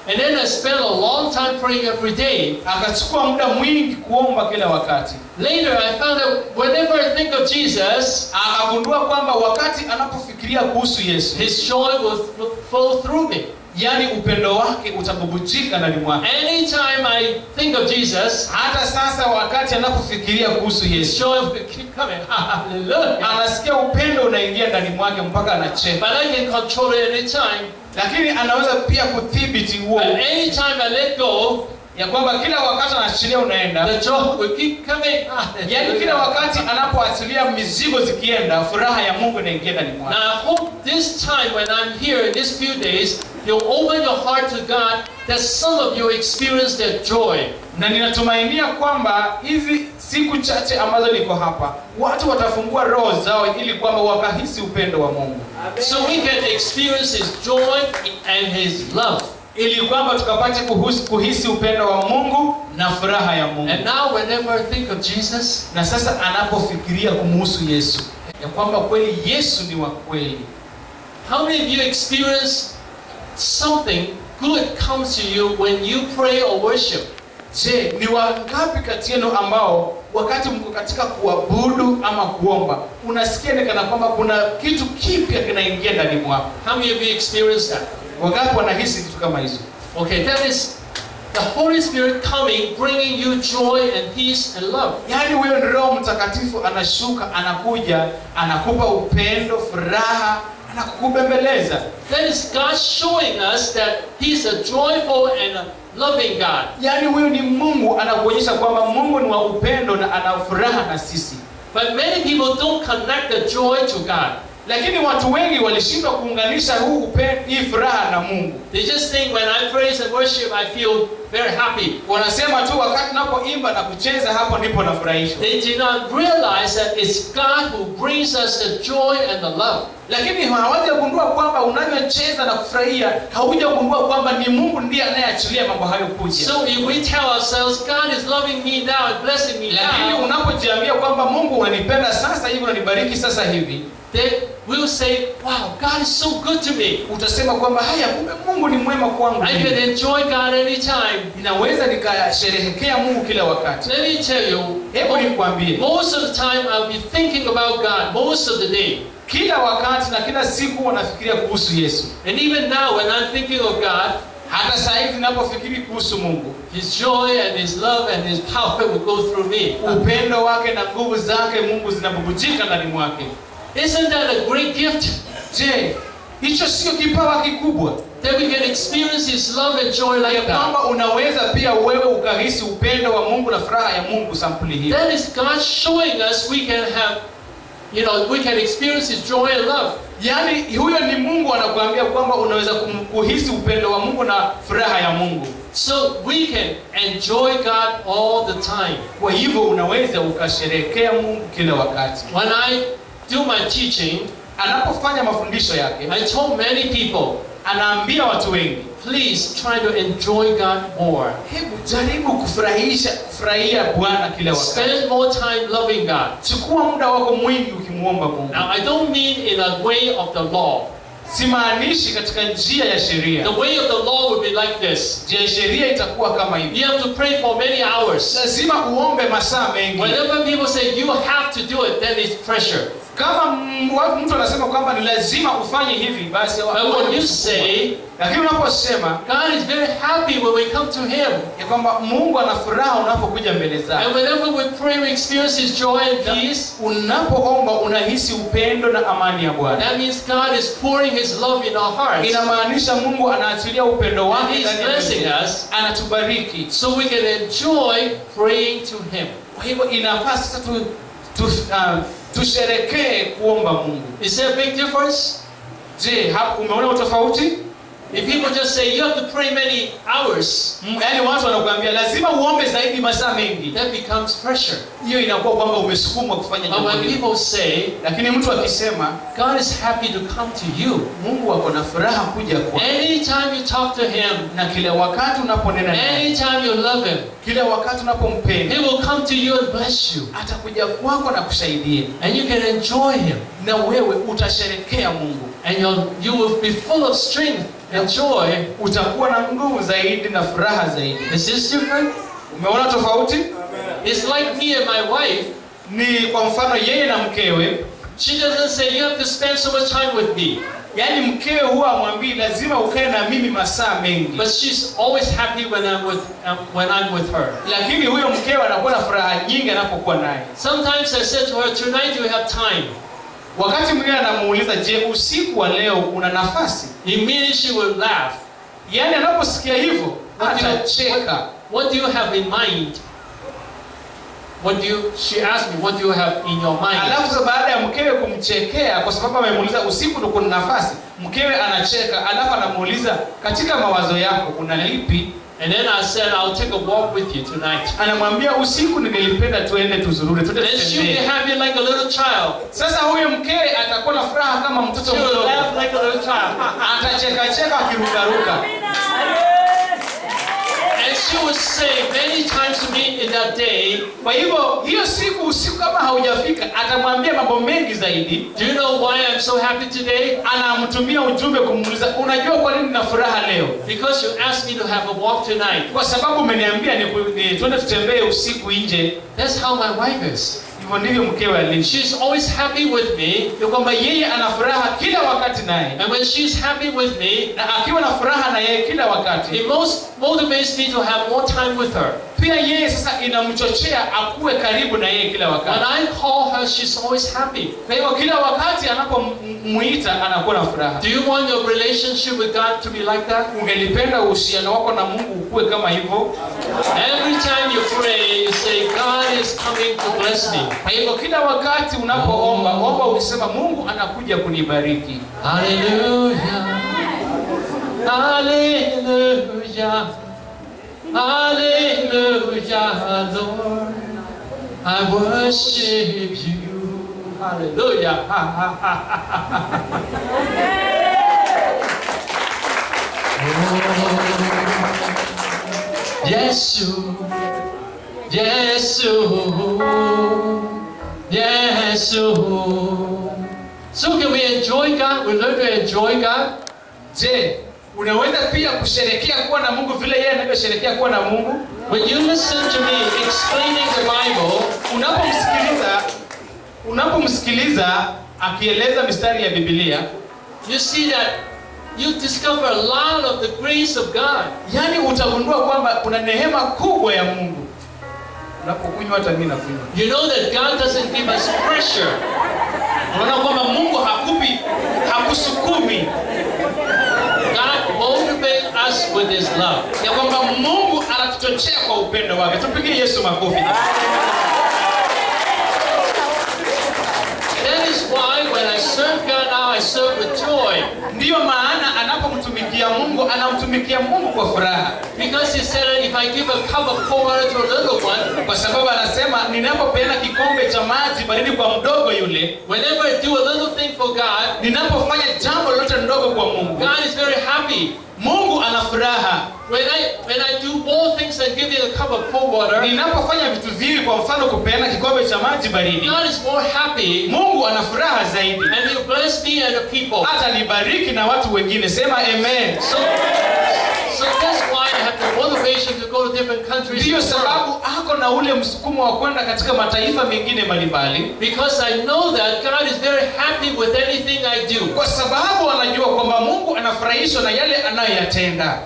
And then I spent a long time praying every day. Later I found that whenever I think of Jesus, His joy will flow through me. Anytime I think of Jesus, His joy will keep coming. Hallelujah. But I can control it any time. And any time I let go, the joy will keep coming. Now I hope this time when I'm here in these few days, you'll open your heart to God, that some of you experience that joy. So we can experience His joy and His love. And now whenever I think of Jesus, how many of you experience something good comes to you when you pray or worship? How many of you experience that? Okay, that is the Holy Spirit coming, bringing you joy and peace and love. That is God showing us that He's a joyful and a loving God. But many people don't connect the joy to God. They just think when I praise and worship, I feel very happy. They did not realize that it's God who brings us the joy and the love. So if we tell ourselves, God is loving me now and blessing me now, they will say, wow, God is so good to me. I can enjoy God anytime. Let me tell you, most of the time I'll be thinking about God most of the day. And even now when I'm thinking of God, His joy and His love and His power will go through me. Isn't that a great gift? That we can experience His love and joy like that. That is God showing us we can have, we can experience His joy and love. So we can enjoy God all the time. When I do my teaching, I told many people, please try to enjoy God more. Spend more time loving God. Now I don't mean in a way of the law. The way of the law would be like this. You have to pray for many hours. Whenever people say you have to do it, then it's pressure. But when you say, God is very happy when we come to Him. And whenever we pray, we experience His joy and peace. That means God is pouring His love in our hearts. And He's blessing us so we can enjoy praying to Him. Is there a big difference? If people just say you have to pray many hours, that becomes pressure. But when people say, God is happy to come to you, anytime you talk to Him, anytime you love Him, He will come to you and bless you. And you can enjoy Him. And you will be full of strength. and joy, utakuwa na nguvu zaidi na furaha zaidi. This is different. Umeona tofauti? It's like me and my wife. Ni kwa mfano yeye na mkewe. She doesn't say you have to spend so much time with me. Yani mkewe huwa amwambii lazima ukae na mimi masaa mengi. But she's always happy when I'm with her. Lakini huyo mkewe anakuwa na furaha nyingi anapokuwa naye. Sometimes I said to her, tonight you have time. Wakati mwingine anamuuliza, je, usiku wa leo una nafasi? Immediately she will laugh. Yani anaposikia hivyo atacheka. What do you have in mind? She asked me, what do you have in your mind? Alafu baada ya mkewe kumchekea kwa sababu amemuuliza usiku ndo kuna nafasi, mkewe anacheka, alafu anamuuliza katika mawazo yako kuna lipi? And then I said, I'll take a walk with you tonight. Anamwambia usiku ningelipenda tuende tuzurure. Then she'll be happy like a little child. Sasa huyo mkewe atakuwa na furaha kama mtoto mdogo. She'll laugh like a little child. Atacheka cheka akirukaruka. She would say many times to me in that day, kwa hivyo hiyo siku usiku kama haujafika atamwambia mambo mengi zaidi. Do you know why I'm so happy today? Anamtumia ujumbe kumuuliza unajua kwa nini nina furaha leo? Because you asked me to have a walk tonight. Kwa sababu umeniambia twende tutembee usiku nje. That's how my wife is. She's always happy with me. And when she's happy with me, it most motivates me to have more time with her. When I call her, she's always happy. Do you want your relationship with God to be like that? Every time you pray, you say, God is coming to bless me. Hallelujah. Hallelujah. Hallelujah, Lord, I worship you. Hallelujah. Oh, Yesu, Yesu, Yesu. So can we enjoy God? We learn to enjoy God. Yeah. Unaweza pia kusherehekea kuwa na Mungu vile yeye anavyosherehekea kuwa na Mungu. When you listen to me explaining the Bible, unapomsikiliza akieleza mistari ya Biblia, you see that you discover a lot of the grace of God. Yani utagundua kwamba kuna neema kubwa ya Mungu. Unapokunywa hata mimi nakunywa. You know that God doesn't give us pressure. Unaona kwamba Mungu hakusukumi. God motivates us with His love. That is why when I serve God now, I serve with joy. Because He said that if I give a cup of cold water to a little one, whenever I do a little thing for God, God is very happy. Mungu ana furaha. When I do all things and give you a cup of cold water, ninapofanya vitu hivi kwa mfano kupeana kikombe cha maji baridi, God is more happy. Mungu ana furaha zaidi. And you bless me and the people. Atanibariki na watu wengine. Sema amen. So that's why I have the motivation to go to different countries. Ndio sababu ako na ule msukumo wa kwenda katika mataifa mengine mbalimbali. Because I know that God is very happy with anything I do. Kwa sababu anajua kwamba Mungu anafurahishwa na yale anayoyatenda.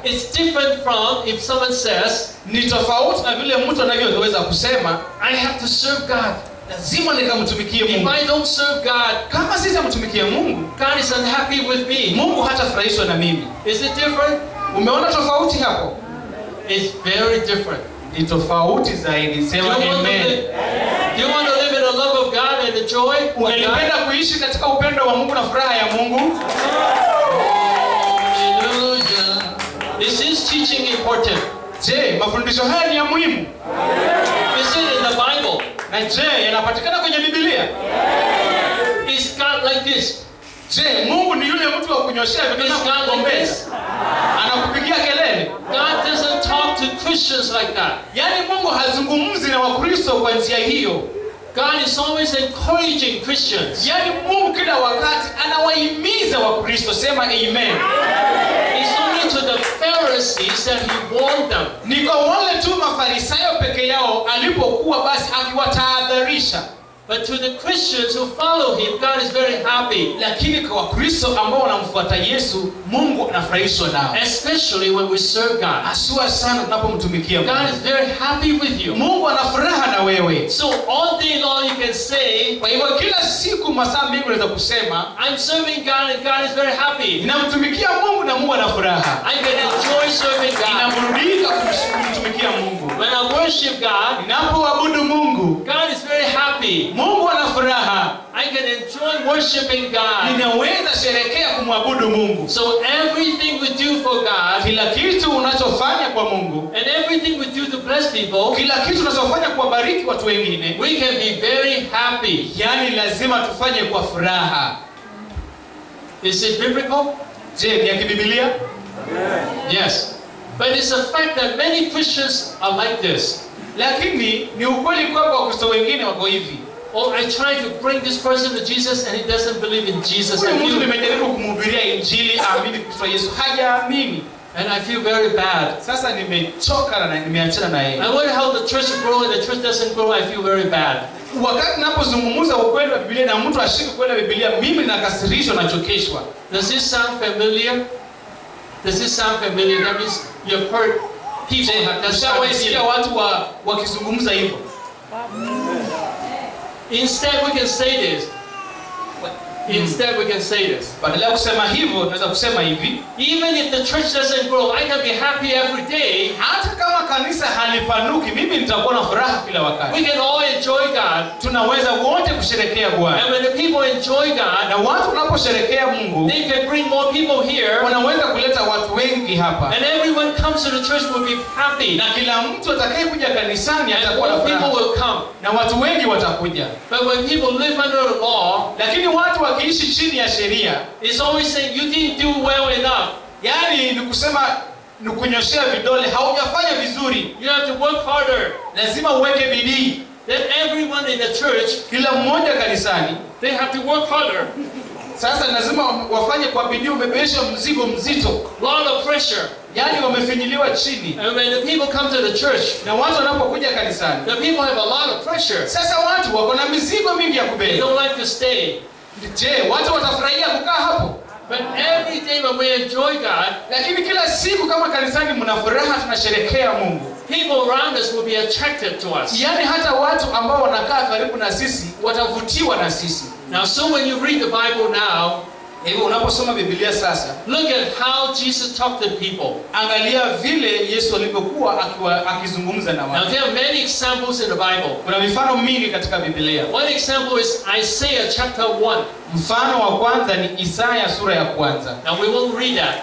It's different from if someone says, ni tofauti na vile mtu anavyoweza kusema, I have to serve God. Lazima nikamtumikie Mungu. If I don't serve God, kama sitamtumikia Mungu, God is unhappy with me. Mungu hatafurahishwa na mimi. Is it different? Umeona tofauti hapo? It's very different. Ni tofauti zaidi. Sema amen. Do you want to live in the love of God and the joy? Unapenda kuishi katika upendo wa Mungu na furaha ya Mungu? Hallelujah. This is teaching important. Je, mafundisho haya ni ya muhimu? Is it in the Bible? Na je, yanapatikana kwenye Biblia? Is God like this? Je, Mungu ni yule mtu wa kunyoshea vidole na kukombeza? Anakupigia kelele? God doesn't talk to Christians like that. Yani Mungu hazungumzi na Wakristo kwa njia hiyo. God is always encouraging Christians. Yani Mungu kila wakati anawahimiza Wakristo. Sema amen. only to the Pharisees that he warned them. Ni kwa wale tu mafarisayo peke yao alipokuwa basi akiwatahadharisha. But to the Christians who follow him, God is very happy. Lakini kwa Kristo ambao wanamfuata Yesu, Mungu anafurahishwa nao. Especially when we serve God. Asua sana tunapomtumikia Mungu. God is very happy with you. Mungu anafuraha na wewe. So all day long you can say, kwa hivyo kila siku masaa mengi unaweza kusema, I'm serving God and God is very happy. Ninamtumikia Mungu na Mungu anafuraha. I can enjoy serving God. Ninaburudika kumtumikia Mungu. When I worship God, ninapoabudu Mungu, God is very happy. Mungu ana furaha. I can enjoy worshiping God. Ninaweza sherekea kumwabudu Mungu. So everything we do for God, kila kitu unachofanya kwa Mungu, and everything we do to bless people, kila kitu tunachofanya kuwabariki watu wengine, we can be very happy. Yani lazima tufanye kwa furaha. Is it biblical? Je, ni ya Biblia? Yes. But it's a fact that many Christians are like this. Lakini ni ukweli kwamba Wakristo wengine wako hivi. Or I try to bring this person to Jesus and he doesn't believe in Jesus. And I feel very bad. I wonder how the church will grow and the church doesn't grow. I feel very bad. Does this sound familiar? Does this sound familiar? That means you've heard people have that sound. Instead, we can say this. Instead, we can say this. Even if the church doesn't grow, I can be happy every day. We can all enjoy God. And when the people enjoy God, they can bring more people here. And everyone comes to the church will be happy. And more people will come. But when people live under the law, it's always saying you didn't do well enough. You have to work harder. Then everyone in the church, they have to work harder. Lot of pressure. And when the people come to the church, the people have a lot of pressure. They don't like to stay. But every day when we enjoy God, people around us will be attracted to us. Now, so when you read the Bible now, look at how Jesus talked to people. Now, there are many examples in the Bible. One example is Isaiah chapter 1. Now, we won't read that.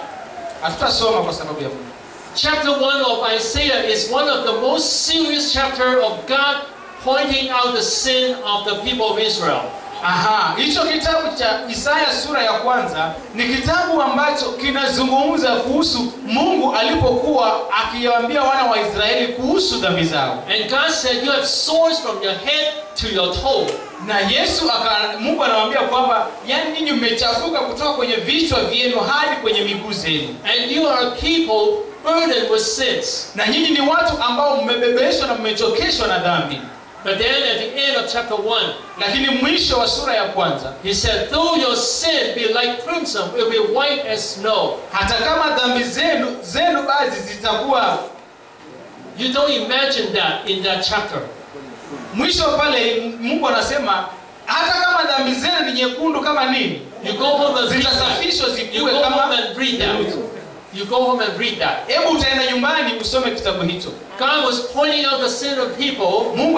Chapter 1 of Isaiah is one of the most serious chapters of God pointing out the sin of the people of Israel. Hicho kitabu cha Isaya sura ya kwanza ni kitabu ambacho kinazungumza kuhusu Mungu alipokuwa akiwaambia wana wa Israeli kuhusu dhambi zao. And God said you have sores from your head to your toe. Na Yesu Mungu anawaambia kwamba yani ninyi mmechafuka kutoka kwenye vichwa vyenu hadi kwenye miguu zenu. And you are a people burdened with sins. Na nyinyi ni watu ambao mmebebeshwa na mmechokeshwa na dhambi. But then at the end of chapter 1, he said, though your sin be like crimson, it will be white as snow. You don't imagine that in that chapter. You go home and read that. You go home and read that. God was pointing out the sin of people. And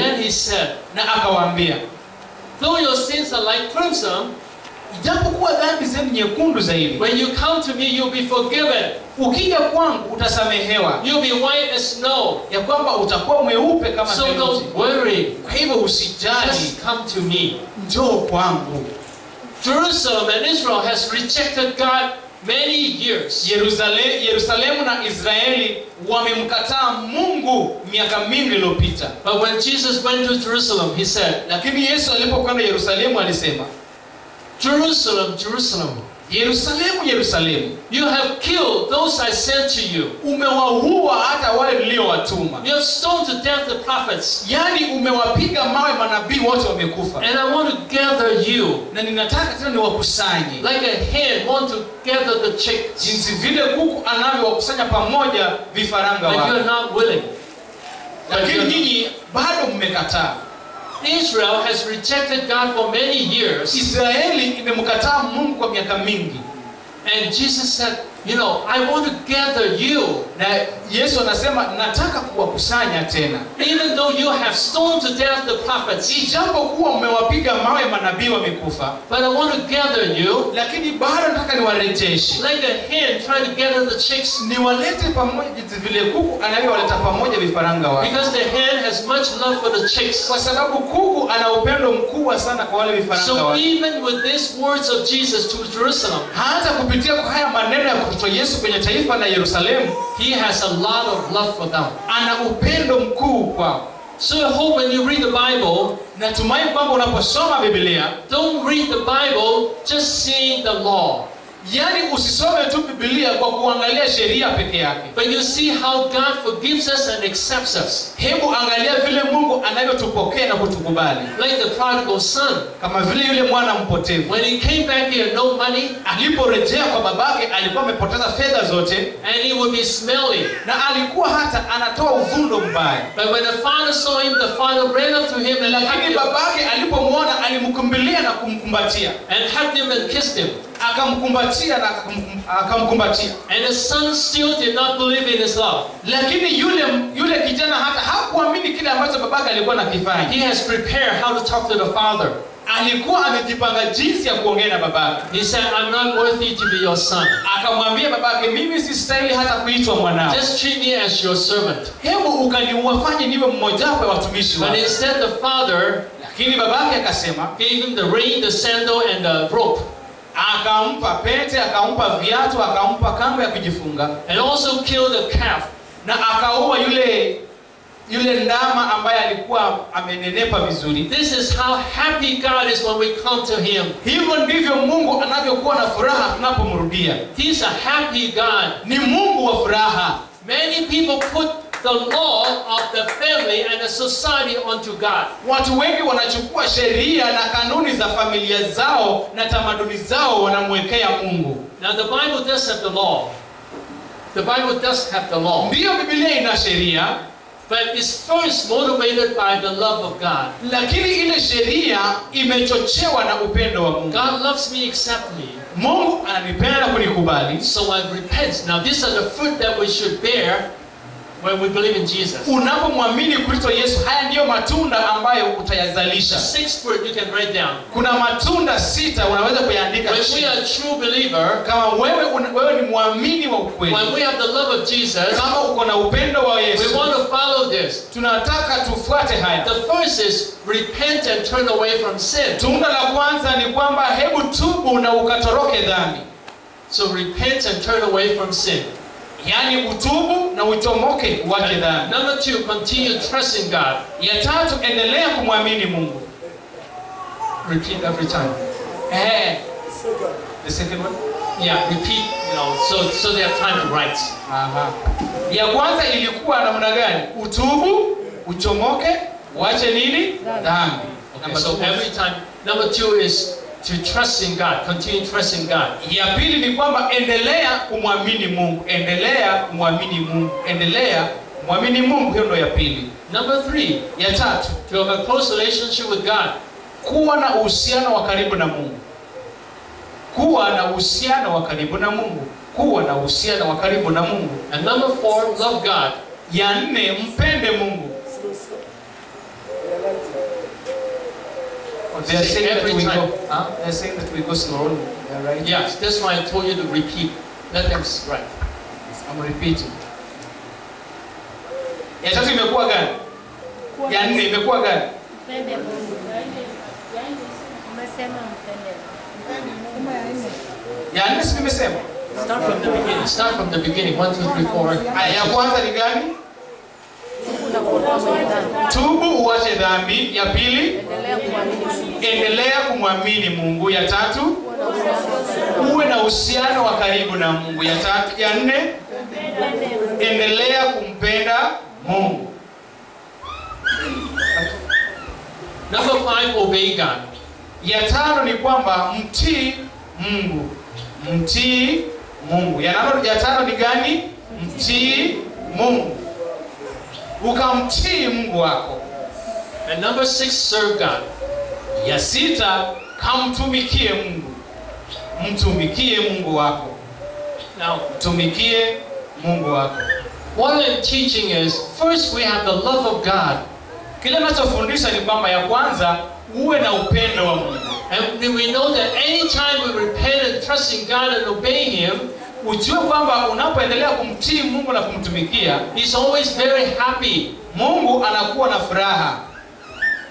then he said, though your sins are like crimson, when you come to me, you'll be forgiven. You'll be white as snow. So don't worry. Just come to me. Jerusalem and Israel has rejected God many years. Yerusalemu na Israeli wamemkataa Mungu miaka mingi iliyopita. But when Jesus went to Jerusalem, he said, lakini Yesu alipokwenda Yerusalemu alisema, Jerusalem, Jerusalem, Yerusalemu, Yerusalemu, you have killed those I sent to you. Umewaua hata wale niliowatuma. You have stoned to death the prophets. Yani umewapiga mawe manabii wote wamekufa. And I want to gather you. Na ninataka tena niwakusanye. Like a hen want to gather the chicks. Jinsi vile kuku anavyowakusanya pamoja vifaranga wake. But you are not willing. Lakini nyinyi bado mmekataa. Israel has rejected God for many years. Israeli imemkataa Mungu kwa miaka mingi. And Jesus said, you know, I want to gather you. Na Yesu anasema nataka kuwakusanya tena. Even though you have stoned to death the prophets, ijapokuwa mmewapiga mawe manabii wamekufa. But I want to gather you. Lakini bado nataka niwarejeshe. Like a hen trying to gather the chicks, niwalete pamoja vile kuku anavyowaleta pamoja vifaranga wake. Because the hen has much love for the chicks. Kwa sababu kuku ana upendo mkubwa sana kwa wale vifaranga wake. So even with these words of Jesus to Jerusalem, hata kupitia kwa haya maneno ya Kristo Yesu kwenye taifa la Yerusalemu, he has a lot of love for them. Ana upendo mkuu kwao. So I hope when you read the Bible, natumai kwamba unaposoma Biblia, don't read the Bible just seeing the law. Yani usisome tu Biblia kwa kuangalia sheria peke yake. But you see how God forgives us and accepts us. Hebu angalia vile Mungu anavyotupokea na kutukubali. Like the prodigal son, kama vile yule mwana mpotevu. When he came back here no money, aliporejea kwa babake alikuwa amepoteza fedha zote. And he would be smelly. Na alikuwa hata anatoa uvundo mbaya. But when the father saw him, the father ran up to him and lakini babake alipomwona alimkumbilia na kumkumbatia. And hugged him and kissed him. Akamkumbatia na akamkumbatia. And the son still did not believe in his love. Lakini yule kijana hata hakuamini kile ambacho babake alikuwa anakifanya. He has prepared how to talk to the father. Alikuwa amejipanga jinsi ya kuongea na babake. He said, I'm not worthy to be your son. Akamwambia babake, mimi si stahili hata kuitwa mwanao. Just treat me as your servant. Hebu ukaniwafanye niwe mmoja wa watumishi wako. But instead the father, lakini babake akasema, gave him the ring, the sandal and the rope. Akampa pete, akampa viatu, akampa kamba ya kujifunga. And also killed the calf. Na akaua yule ndama ambaye alikuwa amenenepa vizuri. This is how happy God is when we come to him. Hivyo ndivyo Mungu anavyokuwa na furaha tunapomrudia. He is a happy God. Ni Mungu wa furaha. Many people put the law of the family and the society unto God. Watu wengi wanachukua sheria na kanuni za familia zao na tamaduni zao wanamwekea Mungu. Now the Bible does have the law. The Bible does have the law. Ndiyo Biblia ina sheria, but it's first motivated by the love of God. Lakini ile sheria imechochewa na upendo wa Mungu. God loves me, accept me. Mungu ananipenda kunikubali. So I repent. Now these are the fruit that we should bear when we believe in Jesus. Unapomwamini Kristo Yesu, haya ndio matunda ambayo utayazalisha. 6 fruit you can write down. Kuna matunda 6 unaweza kuyaandika. When we are true believer, kama wewe ni muamini wa kweli. When we have the love of Jesus, kama uko na upendo wa Yesu. We want to follow this. Tunataka tufuate haya. The first is repent and turn away from sin. Tunda la kwanza ni kwamba hebu tubu na ukatoroke dhambi. So repent and turn away from sin. Yani utubu na uitomoke uache dhambi. Number 2, continue trusting God. Ya tatu, endelea kumwamini Mungu. Repeat every time. The second one? Yeah, repeat, you know, so they have time to write. Ya kwanza ilikuwa namna gani? Utubu, uitomoke, uache nini? Dhambi. Okay, so every time. Number 2 is to trust in God, continue trusting God. Ya pili ni kwamba endelea kumwamini Mungu, endelea kumwamini Mungu, endelea kumwamini Mungu, hiyo ndio ya pili. Number 3, ya tatu, to have a close relationship with God. Kuwa na uhusiano wa karibu na Mungu. Kuwa na uhusiano wa karibu na Mungu. Kuwa na uhusiano wa karibu na Mungu. And number 4, love God. Ya nne, mpende Mungu. They are saying that we go. They are saying that we go slow. Right? Yes, that's why I told you to repeat. Let them right. I'm repeating. Ya tatu imekuwa gani? Ya nne imekuwa gani? Mpende Mungu. Ya nne simesema. Start from the beginning. Start from the beginning. 1, 2, 3, 4. Ya kwanza ni gani? Tubu uache dhambi. Ya pili, endelea kumwamini Mungu. Ya tatu, uwe na uhusiano wa karibu na Mungu. Ya nne, endelea kumpenda Mungu. Number 5, obey God. Ya tano ni kwamba mtii Mungu. Mtii Mungu. Ya tano ni gani? Mtii Mungu. Ukamtii Mungu wako. And number 6, serve God. Ya sita, kamtumikie Mungu. Mtumikie Mungu wako. Now, tumikie Mungu wako. What I'm teaching is, first we have the love of God. Kile nachofundisha ni kwamba ya kwanza uwe na upendo wa Mungu. And we know that any time we repent and trust in God and obey Him, ujue kwamba unapoendelea kumtii Mungu na kumtumikia, He's always very happy. Mungu anakuwa na furaha.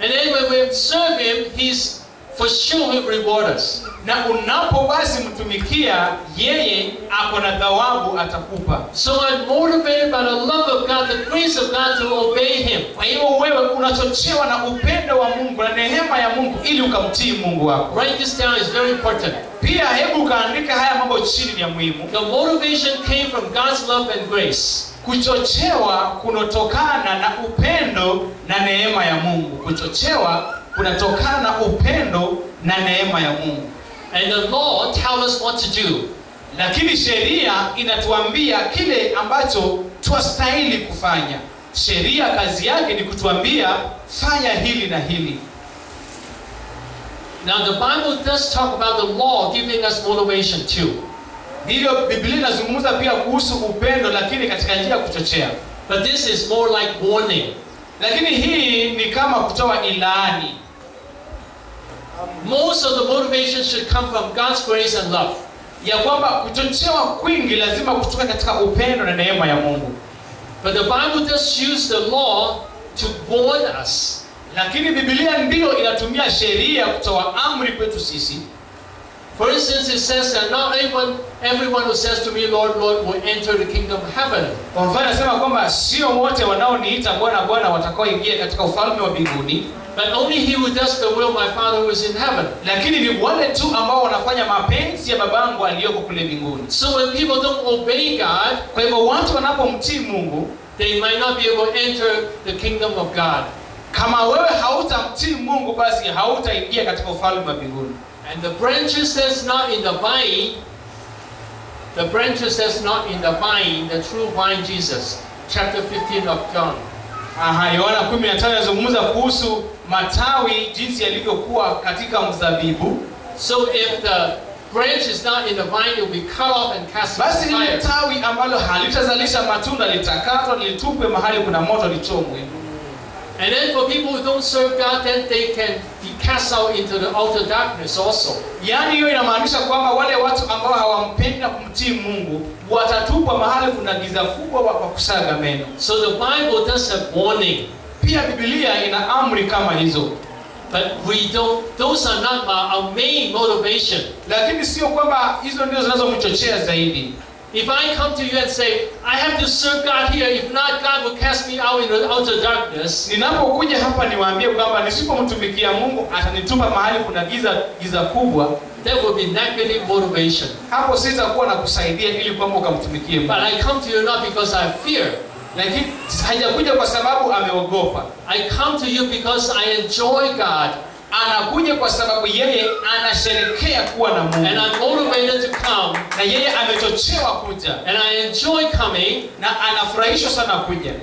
And then when we serve Him, He's for sure He'll reward us. Na unapobasi mtumikia, yeye ako na thawabu atakupa. So I'm motivated by the love of God, the grace of God to obey Him. Kwa hiyo wewe unachochewa na upendo wa Mungu na neema ya Mungu ili ukamtii Mungu wako. Write this down, is very important. Pia hebu kaandika haya mambo chini ya muhimu. The motivation came from God's love and grace. Kuchochewa kunatokana na upendo na neema ya Mungu. Kuchochewa kunatokana na upendo na neema ya Mungu. And the law tells us what to do. Lakini sheria inatuambia kile ambacho twastahili kufanya. Sheria kazi yake ni kutuambia fanya hili na hili. Now the Bible does talk about the law giving us motivation too. Ndio Biblia inazungumza pia kuhusu upendo lakini katika njia kuchochea. But this is more like warning. Lakini hii ni kama kutoa ilani. Most of the motivation should come from God's grace and love. Ya kwamba kuchochewa kwingi lazima kutoka katika upendo na neema ya Mungu. But the Bible does use the law to warn us. Lakini Biblia ndio inatumia sheria kutoa amri kwetu sisi. For instance, it says that not everyone who says to me, Lord, Lord, will enter the kingdom of heaven. Kwa mfano nasema kwamba sio wote wanaoniita Bwana Bwana watakaoingia katika ufalme wa mbinguni. But only he who does the will of my Father who is in heaven. Lakini ni wale tu ambao wanafanya mapenzi ya babangu aliyoko kule mbinguni. So when people don't obey God, kwa hivyo watu wanapomtii Mungu, they might not be able to enter the kingdom of God. Kama wewe hautamtii Mungu basi hautaingia katika ufalme wa mbinguni. And the branches that's not in the vine, the branches that's not in the vine, the true vine Jesus, chapter 15 of John. Yohana 15 yazungumza kuhusu matawi jinsi yalivyokuwa katika mzabibu. So if the branch is not in the vine, it will be cut off and cast into fire. Basi ile tawi ambalo halitazalisha matunda litakatwa litupwe mahali kuna moto lichomwe. And then for people who don't serve God, then they can be cast out into the outer darkness also. Yani hiyo inamaanisha kwamba wale watu ambao hawampendi na kumtii Mungu watatupwa mahali kuna giza kubwa kwa kusaga meno. So the Bible does have warning. Pia Biblia ina amri kama hizo. But we don't, those are not our main motivation. Lakini sio kwamba hizo ndizo zinazomchochea zaidi. If I come to you and say, I have to serve God here, if not, God will cast me out into the outer darkness. Ninapokuja hapa niwaambie kwamba nisipomtumikia Mungu atanitupa mahali kuna giza kubwa. That will be negative motivation. Hapo sitakuwa nakusaidia ili kwamba ukamtumikie Mungu. But I come to you not because I fear. Lakini hajakuja kwa sababu ameogopa. I come to you because I enjoy God. Anakuja kwa sababu yeye anasherekea kuwa na Mungu. And I'm motivated to come. Na yeye amechochewa kuja. And I enjoy coming. Na anafurahishwa sana kuja.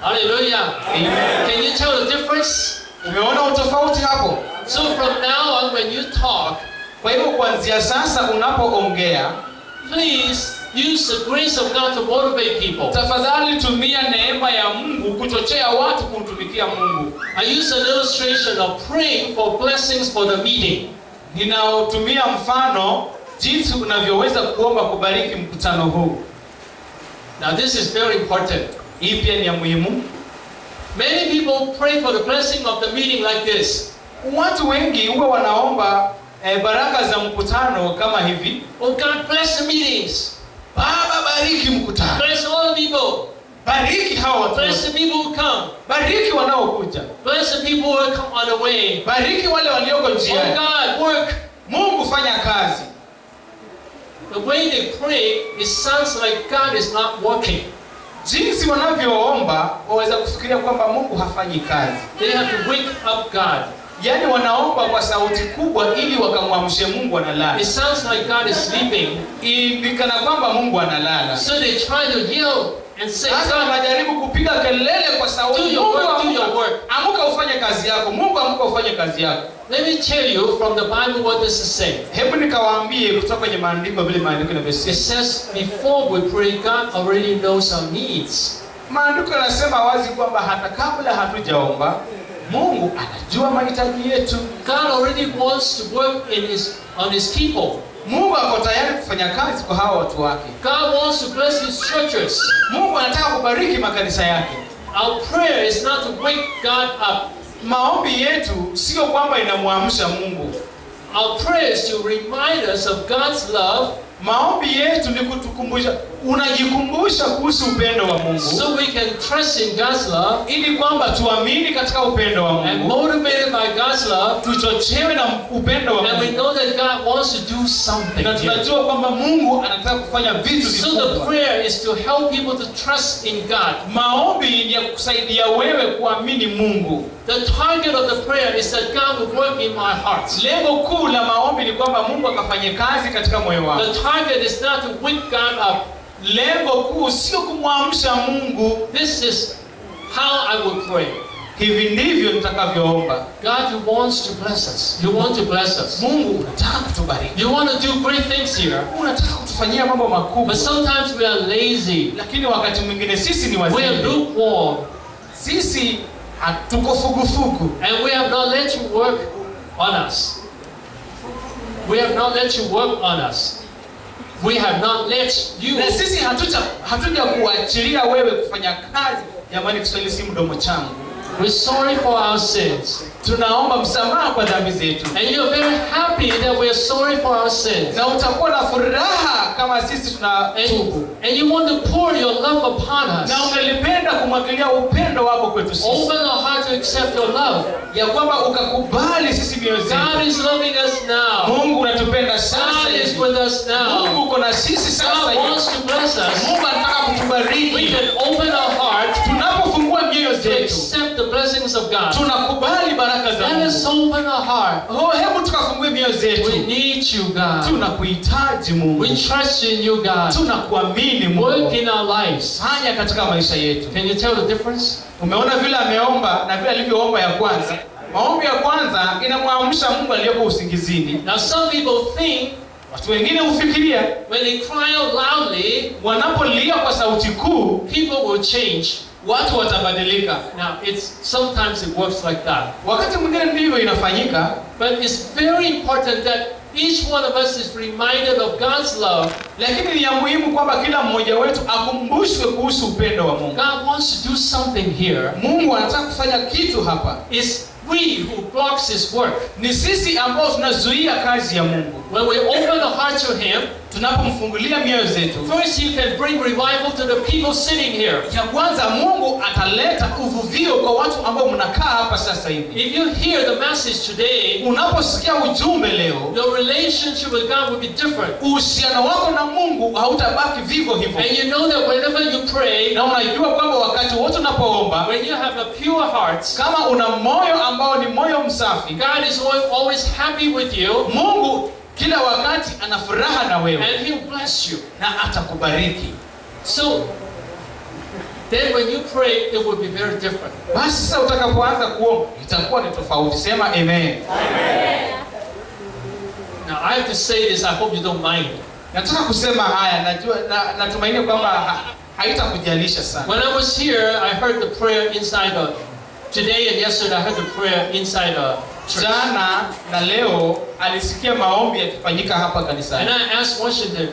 Hallelujah. Amen. Can you tell the difference? Umeona utofauti hapo? So from now on when you talk, kwa hivyo kuanzia sasa unapoongea, please use the grace of God to motivate people. Tafadhali tumia neema ya Mungu kuchochea watu kumtumikia Mungu. I use an illustration of praying for blessings for the meeting. Ninaotumia mfano jinsi unavyoweza kuomba kubariki mkutano huu. Now this is very important. Hii pia ni ya muhimu. Many people pray for the blessing of the meeting like this. Watu wengi huwa wanaomba baraka za mkutano kama hivi. Oh God bless the meetings. Baba bariki mkutano. Bless all the people. Bariki hawa. Bless the people who come. Bariki wanaokuja. Bless the people who come on the way. Bariki wale walioko njiani. Oh God, work. Mungu fanya kazi. the way they pray, it sounds like God is not working. Jinsi wanavyoomba waweza kufikiria kwamba Mungu hafanyi kazi. They have to wake up God. Yani wanaomba kwa sauti kubwa ili wakamwamshe Mungu analala. It sounds like God is sleeping. Ikana kwamba Mungu analala. So they try to yell and say, God, wanajaribu kupiga kelele kwa sauti, do your work. Amuka ufanye kazi yako. Mungu amuka ufanye kazi yako. Let me tell you from the Bible what this is saying. Hebu nikawaambie kutoka kwenye maandiko vile maandiko yanasema. It says before we pray God already knows our needs. Maandiko yanasema wazi kwamba hata kabla hatujaomba Mungu anajua mahitaji yetu. God already wants to work on his people. Mungu ako tayari kufanya kazi kwa hawa watu wake. God wants to bless his churches. Mungu anataka kubariki makanisa yake. Our prayer is not to wake God up. Maombi yetu sio kwamba inamwamsha Mungu. Our prayer is to remind us of God's love. Maombi yetu ni kutukumbusha, unajikumbusha kuhusu upendo wa Mungu. So we can trust in God's love, ili kwamba tuamini katika upendo wa Mungu. And motivated by God's love, tuchochewe na upendo wa Mungu. And we know that God wants to do something. Na tunajua kwamba Mungu anataka kufanya vitu vikubwa. So the prayer is to help people to trust in God. Maombi ni kusaidia wewe kuamini Mungu. The target of the prayer is that God will work in my heart. Lengo kuu la maombi ni kwamba Mungu akafanye kazi katika moyo wangu. Target is not to wake God up. Lengo kuu sio kumwamsha Mungu. This is how I will pray. Hivi ndivyo nitakavyoomba. God wants to bless us. You want to bless us. Mungu unataka kutubariki. You want to do great things here. Unataka kutufanyia mambo makubwa. But sometimes we are lazy. Lakini wakati mwingine sisi ni wazee. We are lukewarm. Sisi hatuko fugufugu. And we have not let you work on us. We have not let you work on us. We have not let you. Na sisi hatuja kuachilia wewe kufanya kazi. Jamani Kiswahili si mdomo changu. We're sorry for our sins. Tunaomba msamaha kwa dhambi zetu. And you're very happy that we're sorry for our sins. Na utakuwa na furaha kama sisi tunatubu. And you want to pour your love upon us. Na unalipenda kumwagilia upendo wako kwetu sisi. Open our heart to accept your love. Ya kwamba ukakubali sisi mioyo yetu. God is loving us now. Mungu unatupenda sasa. God is with us now. Mungu uko na sisi sasa. God wants to bless us. Mungu anataka kutubariki. We can open our heart. Tunapofungua mioyo yetu. Accept the blessings of God. Tunakubali baraka za Mungu. Let us open our heart. Hebu tukafungue mioyo yetu. We need you, God. Tunakuhitaji Mungu. We trust in you, God. Tunakuamini Mungu. Work in our lives. Fanya katika maisha yetu. Can you tell the difference? Umeona vile ameomba na vile alivyoomba ya kwanza. Maombi ya kwanza inamwamsha Mungu aliyepo usingizini. Now some people think, watu wengine ufikiria, when they cry out loudly, wanapolia kwa sauti kuu, people will change. Watu watabadilika. Now sometimes it works like that. Wakati mwingine ndivyo inafanyika, but it's very important that each one of us is reminded of God's love. Lakini ni muhimu kwamba kila mmoja wetu akumbushwe kuhusu upendo wa Mungu. God wants to do something here. Mungu anataka kufanya kitu hapa. It's we who blocks his work. Ni sisi ambao tunazuia kazi ya Mungu. When we open our heart to him, tunapomfungulia mioyo zetu. First he can bring revival to the people sitting here. Ya kwanza Mungu ataleta uvuvio kwa watu ambao mnakaa hapa sasa hivi. If you hear the message today, unaposikia ujumbe leo, your relationship with God will be different. Uhusiano wako na Mungu hautabaki vivyo hivyo. And you know that whenever you pray, na unajua kwamba wakati wote unapoomba, when you have a pure heart, kama una moyo ambao ni moyo msafi, God is always happy with you. Mungu kila wakati ana furaha na wewe. And he will bless you. Na atakubariki. So then when you pray, it will be very different. Basi sasa utakapoanza kuomba itakuwa ni tofauti. Sema amen. Amen. Now I have to say this, I hope you don't mind. Nataka kusema haya, najua natumaini kwamba haitakujalisha sana. When I was here, I heard the prayer inside of today and yesterday I heard the prayer inside of jana na leo alisikia maombi yakifanyika hapa kanisani. And I asked Washington,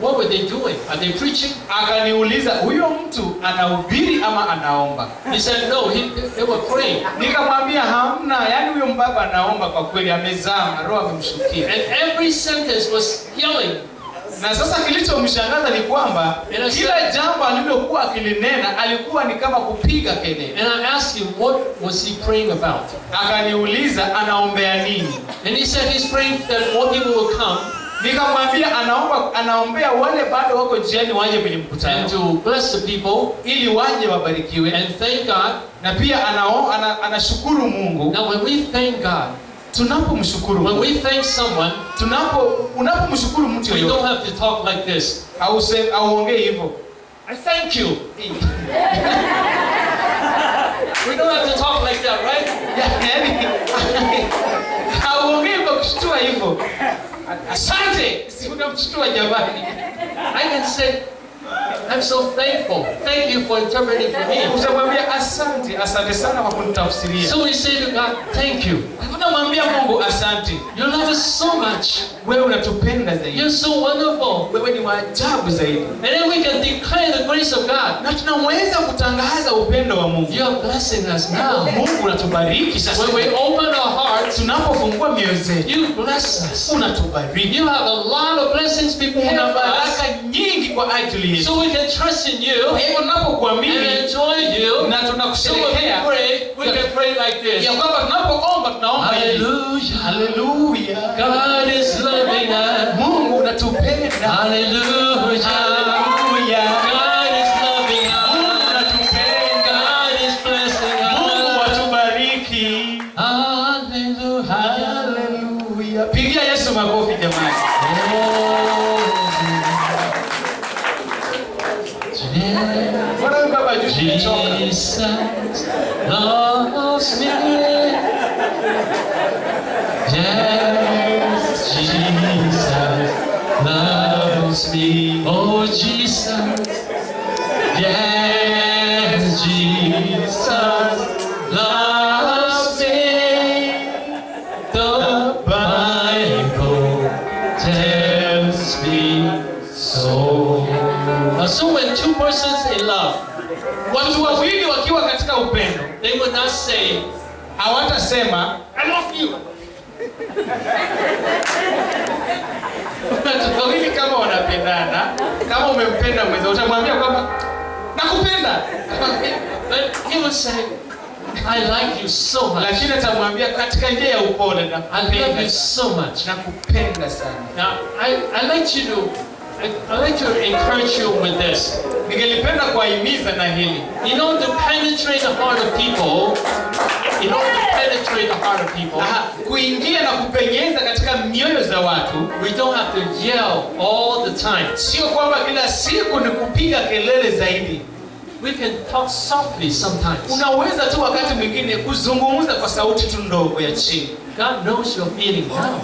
what were they doing? Are they preaching? Akaniuliza huyo mtu anahubiri ama anaomba? He said no, they were praying. Nikamwambia hamna, yani huyo mbaba anaomba kwa kweli, amezama, roho imemshukia. And every sentence was yelling. Na sasa kilichomshangaza ni kwamba kila jambo alilokuwa akilinena alikuwa ni kama kupiga kelele. And I asked him what was he praying about. Akaniuliza anaombea nini? And he said he's praying that all people will come And to bless the people and thank God. Now when we thank God, when we thank someone, we don't have to talk like this. I thank you. We don't have to talk like that, right? I can say, I'm so thankful. Thank you for interpreting for me. So we say to God, thank you. You love us so much. You're so wonderful. And then we can declare the grace of God. You are blessing us now. When we open our hearts, you bless us. You have a lot of blessings prepared for us. So we can trust in you and enjoy you. So when we can pray like this. Hallelujah. Hallelujah. God is loving us. Hallelujah. Hallelujah. Jesus loves me. Yes, Jesus loves me. Oh, Jesus. Yes, Jesus loves me. The Bible tells me so. So when two persons in love, they would not say, I want to say, ma, I love you. But he would say, I like you so much. I love you so much. Now, I'd like to encourage you with this. You know, to penetrate the heart of people, you know, to penetrate the heart of people, we don't have to yell all the time. We can talk softly sometimes. God knows your feelings now.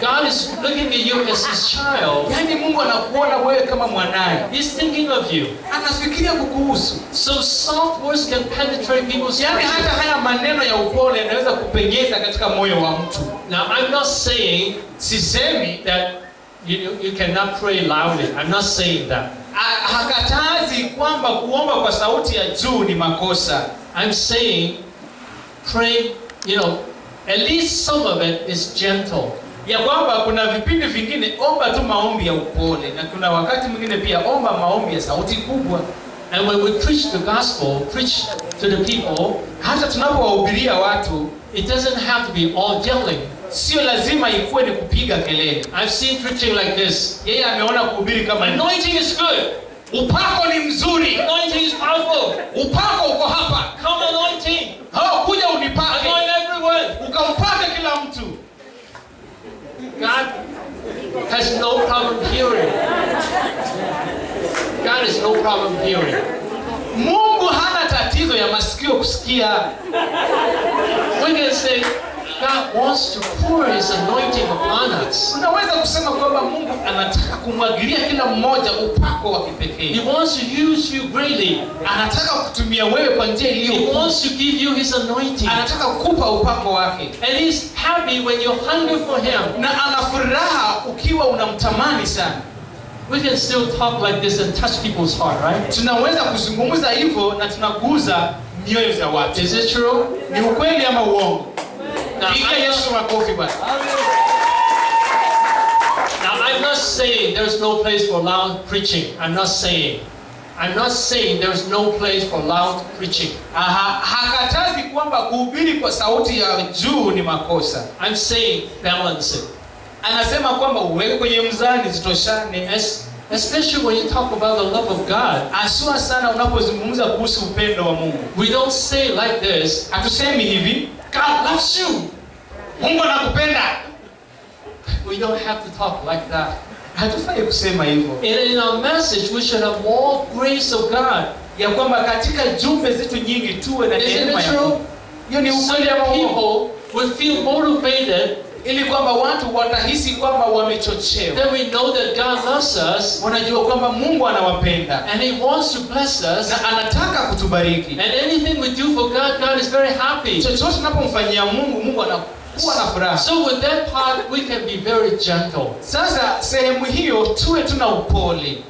God is looking at you as his child. He's thinking of you. So soft words can penetrate people's hearts. Now I'm not saying that you cannot pray loudly. I'm not saying that. I'm saying, pray, you know, at least some of it is gentle. And when we preach the gospel, preach to the people, it doesn't have to be all yelling. I've seen preaching like this. Anointing is good. Anointing is powerful. Come anointing. Anoint everyone. God has no problem hearing. God has no problem hearing. We can say, God wants to pour his anointing upon us. He wants to use you greatly. He wants to give you his anointing. And he's happy when you're hungry for him. We can still talk like this and touch people's heart, right? Is it true? Now I'm not saying there's no place for loud preaching. I'm not saying. I'm not saying there is no place for loud preaching. Hakatazi kwamba kuhubiri kwa sauti ya juu ni makosa. I'm saying balance it. Anasema kwamba uweke kwenye mzani zitoshane, especially when you talk about the love of God. Asua sana unapozungumza kuhusu upendo wa Mungu. We don't say like this. Hatusemi hivi. God loves you. Mungu anakupenda. We don't have to talk like that. And in our message, we should have more grace of God. Isn't it true? Some people will feel motivated. Then we know that God loves us. And He wants to bless us. And anything we do for God, God is very happy. So with that part, we can be very gentle.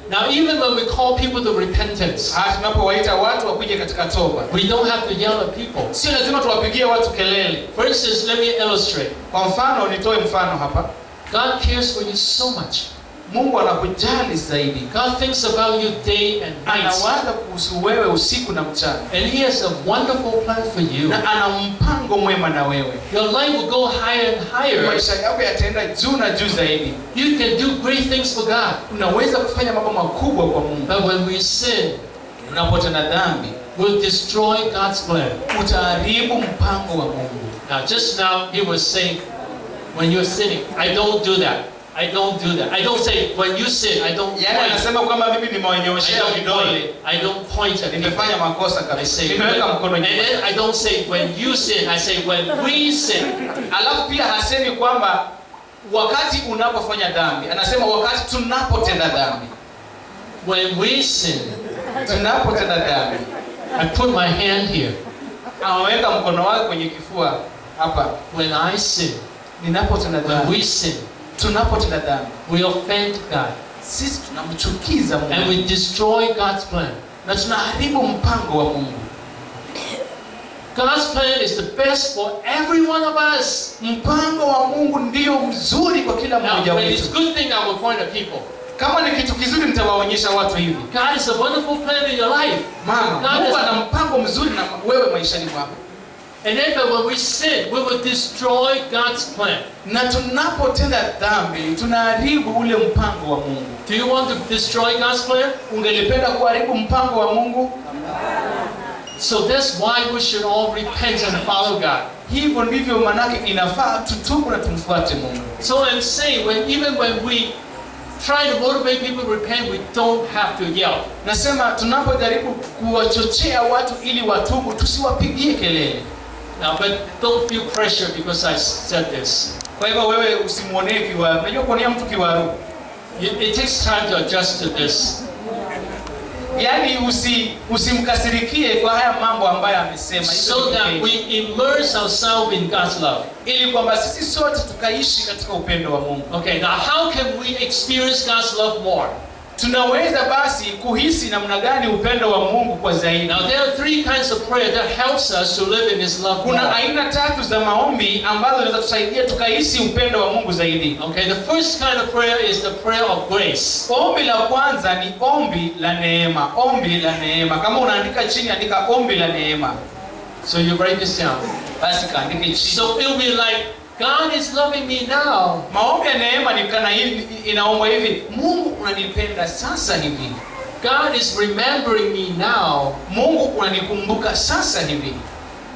Now, even when we call people to repentance, we don't have to yell at people. For instance, let me illustrate. God cares for you so much. God thinks about you day and night. And He has a wonderful plan for you. Your life will go higher and higher. You can do great things for God. But when we sin, we'll destroy God's plan. Now, just now, He was saying, when you're sinning, I don't do that. I don't do that. I don't say, when you sin, I don't point. I don't point at people. I say, and I don't say, when you sin, I say, when we sin. When we sin, I put my hand here. When I sin, when we sin, we offend God. And we destroy God's plan. God's plan is the best for every one of us. Now, when it's a good thing, I will point at people. God is a wonderful plan in your life. God is And then when we sin, we will destroy God's plan. Do you want to destroy God's plan? So that's why we should all repent and follow God. So I'm saying, even when we try to motivate people to repent, we don't have to yell. Now, but don't feel pressure because I said this. It takes time to adjust to this. So that we immerse ourselves in God's love. Okay, now how can we experience God's love more? Now, there are three kinds of prayer that helps us to live in His love more. Okay, the first kind of prayer is the prayer of grace. So you write this down. So it will be like, God is loving me now. God is remembering me now.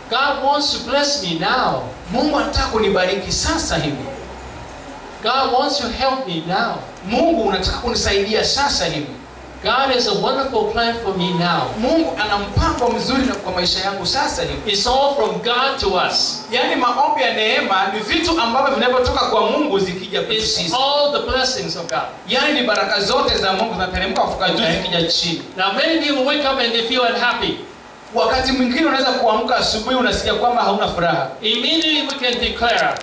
God wants to bless me now. God wants to help me now. God has a wonderful plan for me now. It's all from God to us. It's all the blessings of God. Okay. Now many people wake up and they feel unhappy. Immediately we can declare,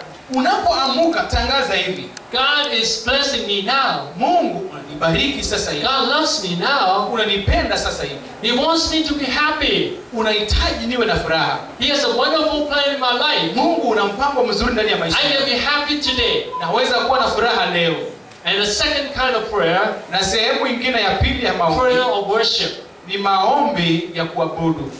God is blessing me now. God loves me now. He wants me to be happy. He has a wonderful plan in my life. I can be happy today. And the second kind of prayer, prayer of worship. ni maombi ya kuabudu.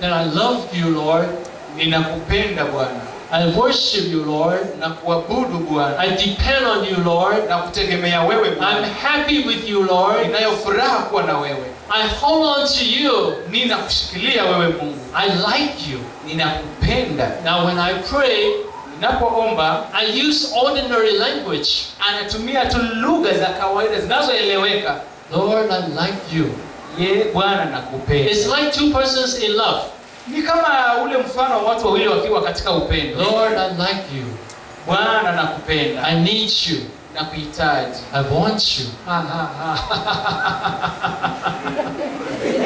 That I love you, Lord. Ninakupenda Bwana. I worship you, Lord. Nakuabudu Bwana. I depend on you, Lord. Nakutegemea wewe Bwana. I'm happy with you, Lord. Ninayo furaha kuwa na wewe. I hold on to you. Ninakushikilia wewe Mungu. I like you. Ninakupenda. Now when I pray, ninapoomba, I use ordinary language. Anatumia tu lugha za kawaida zinazoeleweka. Lord, I like you. Ye Bwana nakupenda. It's like two persons in love. Ni kama ule mfano wa watu wawili wakiwa katika upendo. Lord, I like you. Bwana nakupenda. I need you. Nakuhitaji. I want you.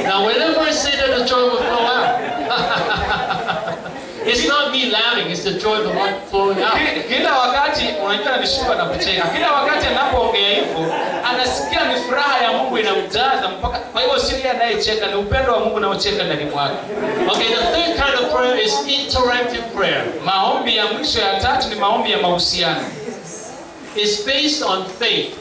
Now whenever I say that, the joy will flow out. It's not me laughing, it's the joy of the Lord flowing out. Kila wakati unajua nishuka na kucheka. Kila wakati anapoongea hivyo, anasikia ni furaha ya Mungu inamjaza mpaka kwa hiyo sio yeye anayecheka, ni upendo wa Mungu unaocheka ndani mwake. Okay, the third kind of prayer is interactive prayer. Maombi ya mwisho ya tatu ni maombi ya mahusiano. It's based on faith.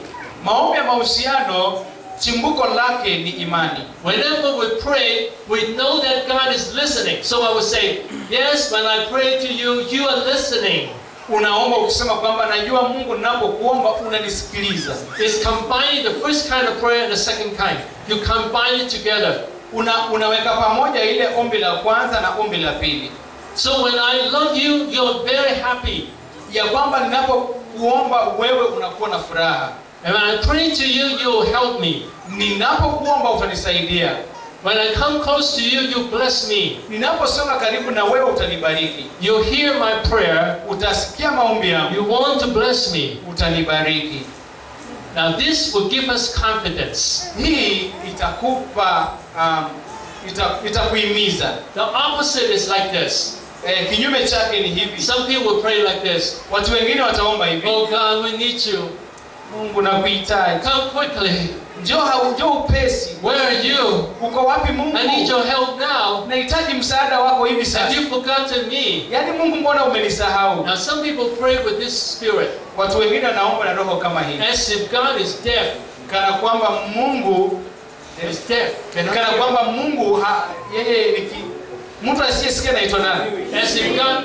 Maombi ya mahusiano chimbuko lake ni imani. Whenever we pray, we know that God is listening. So I will say, yes, when I pray to you, you are listening. Unaomba ukisema kwamba najua Mungu ninapokuomba unanisikiliza. It's combining the first kind of prayer and the second kind. You combine it together. Unaweka pamoja ile ombi la kwanza na ombi la pili. So when I love you, you're very happy. Ya kwamba ninapokuomba wewe unakuwa na furaha. And when I pray to you, you will help me. Ninapokuomba utanisaidia. When I come close to you, you bless me. Ninaposonga karibu na wewe utanibariki. You hear my prayer. Utasikia maombi yangu. You want to bless me. Utanibariki. Now this will give us confidence. Hii itakupa, itakuhimiza. The opposite is like this. Kinyume chake ni hivi. Some people will pray like this. Watu wengine wataomba hivi. Oh God, we need you. Mungu nakuhitaji. Come quickly. Njoo upesi. Where are you? Uko wapi Mungu? I need your help now. Nahitaji msaada wako hivi sasa. Have you forgotten me? Yaani Mungu mbona umenisahau? Now some people pray with this spirit. Watu wengine wanaomba na roho kama hii. As if God is deaf. Kana kwamba Mungu is deaf. Kana kwamba Mungu yeye ni mtu asiyesikia anaitwa nani? As if God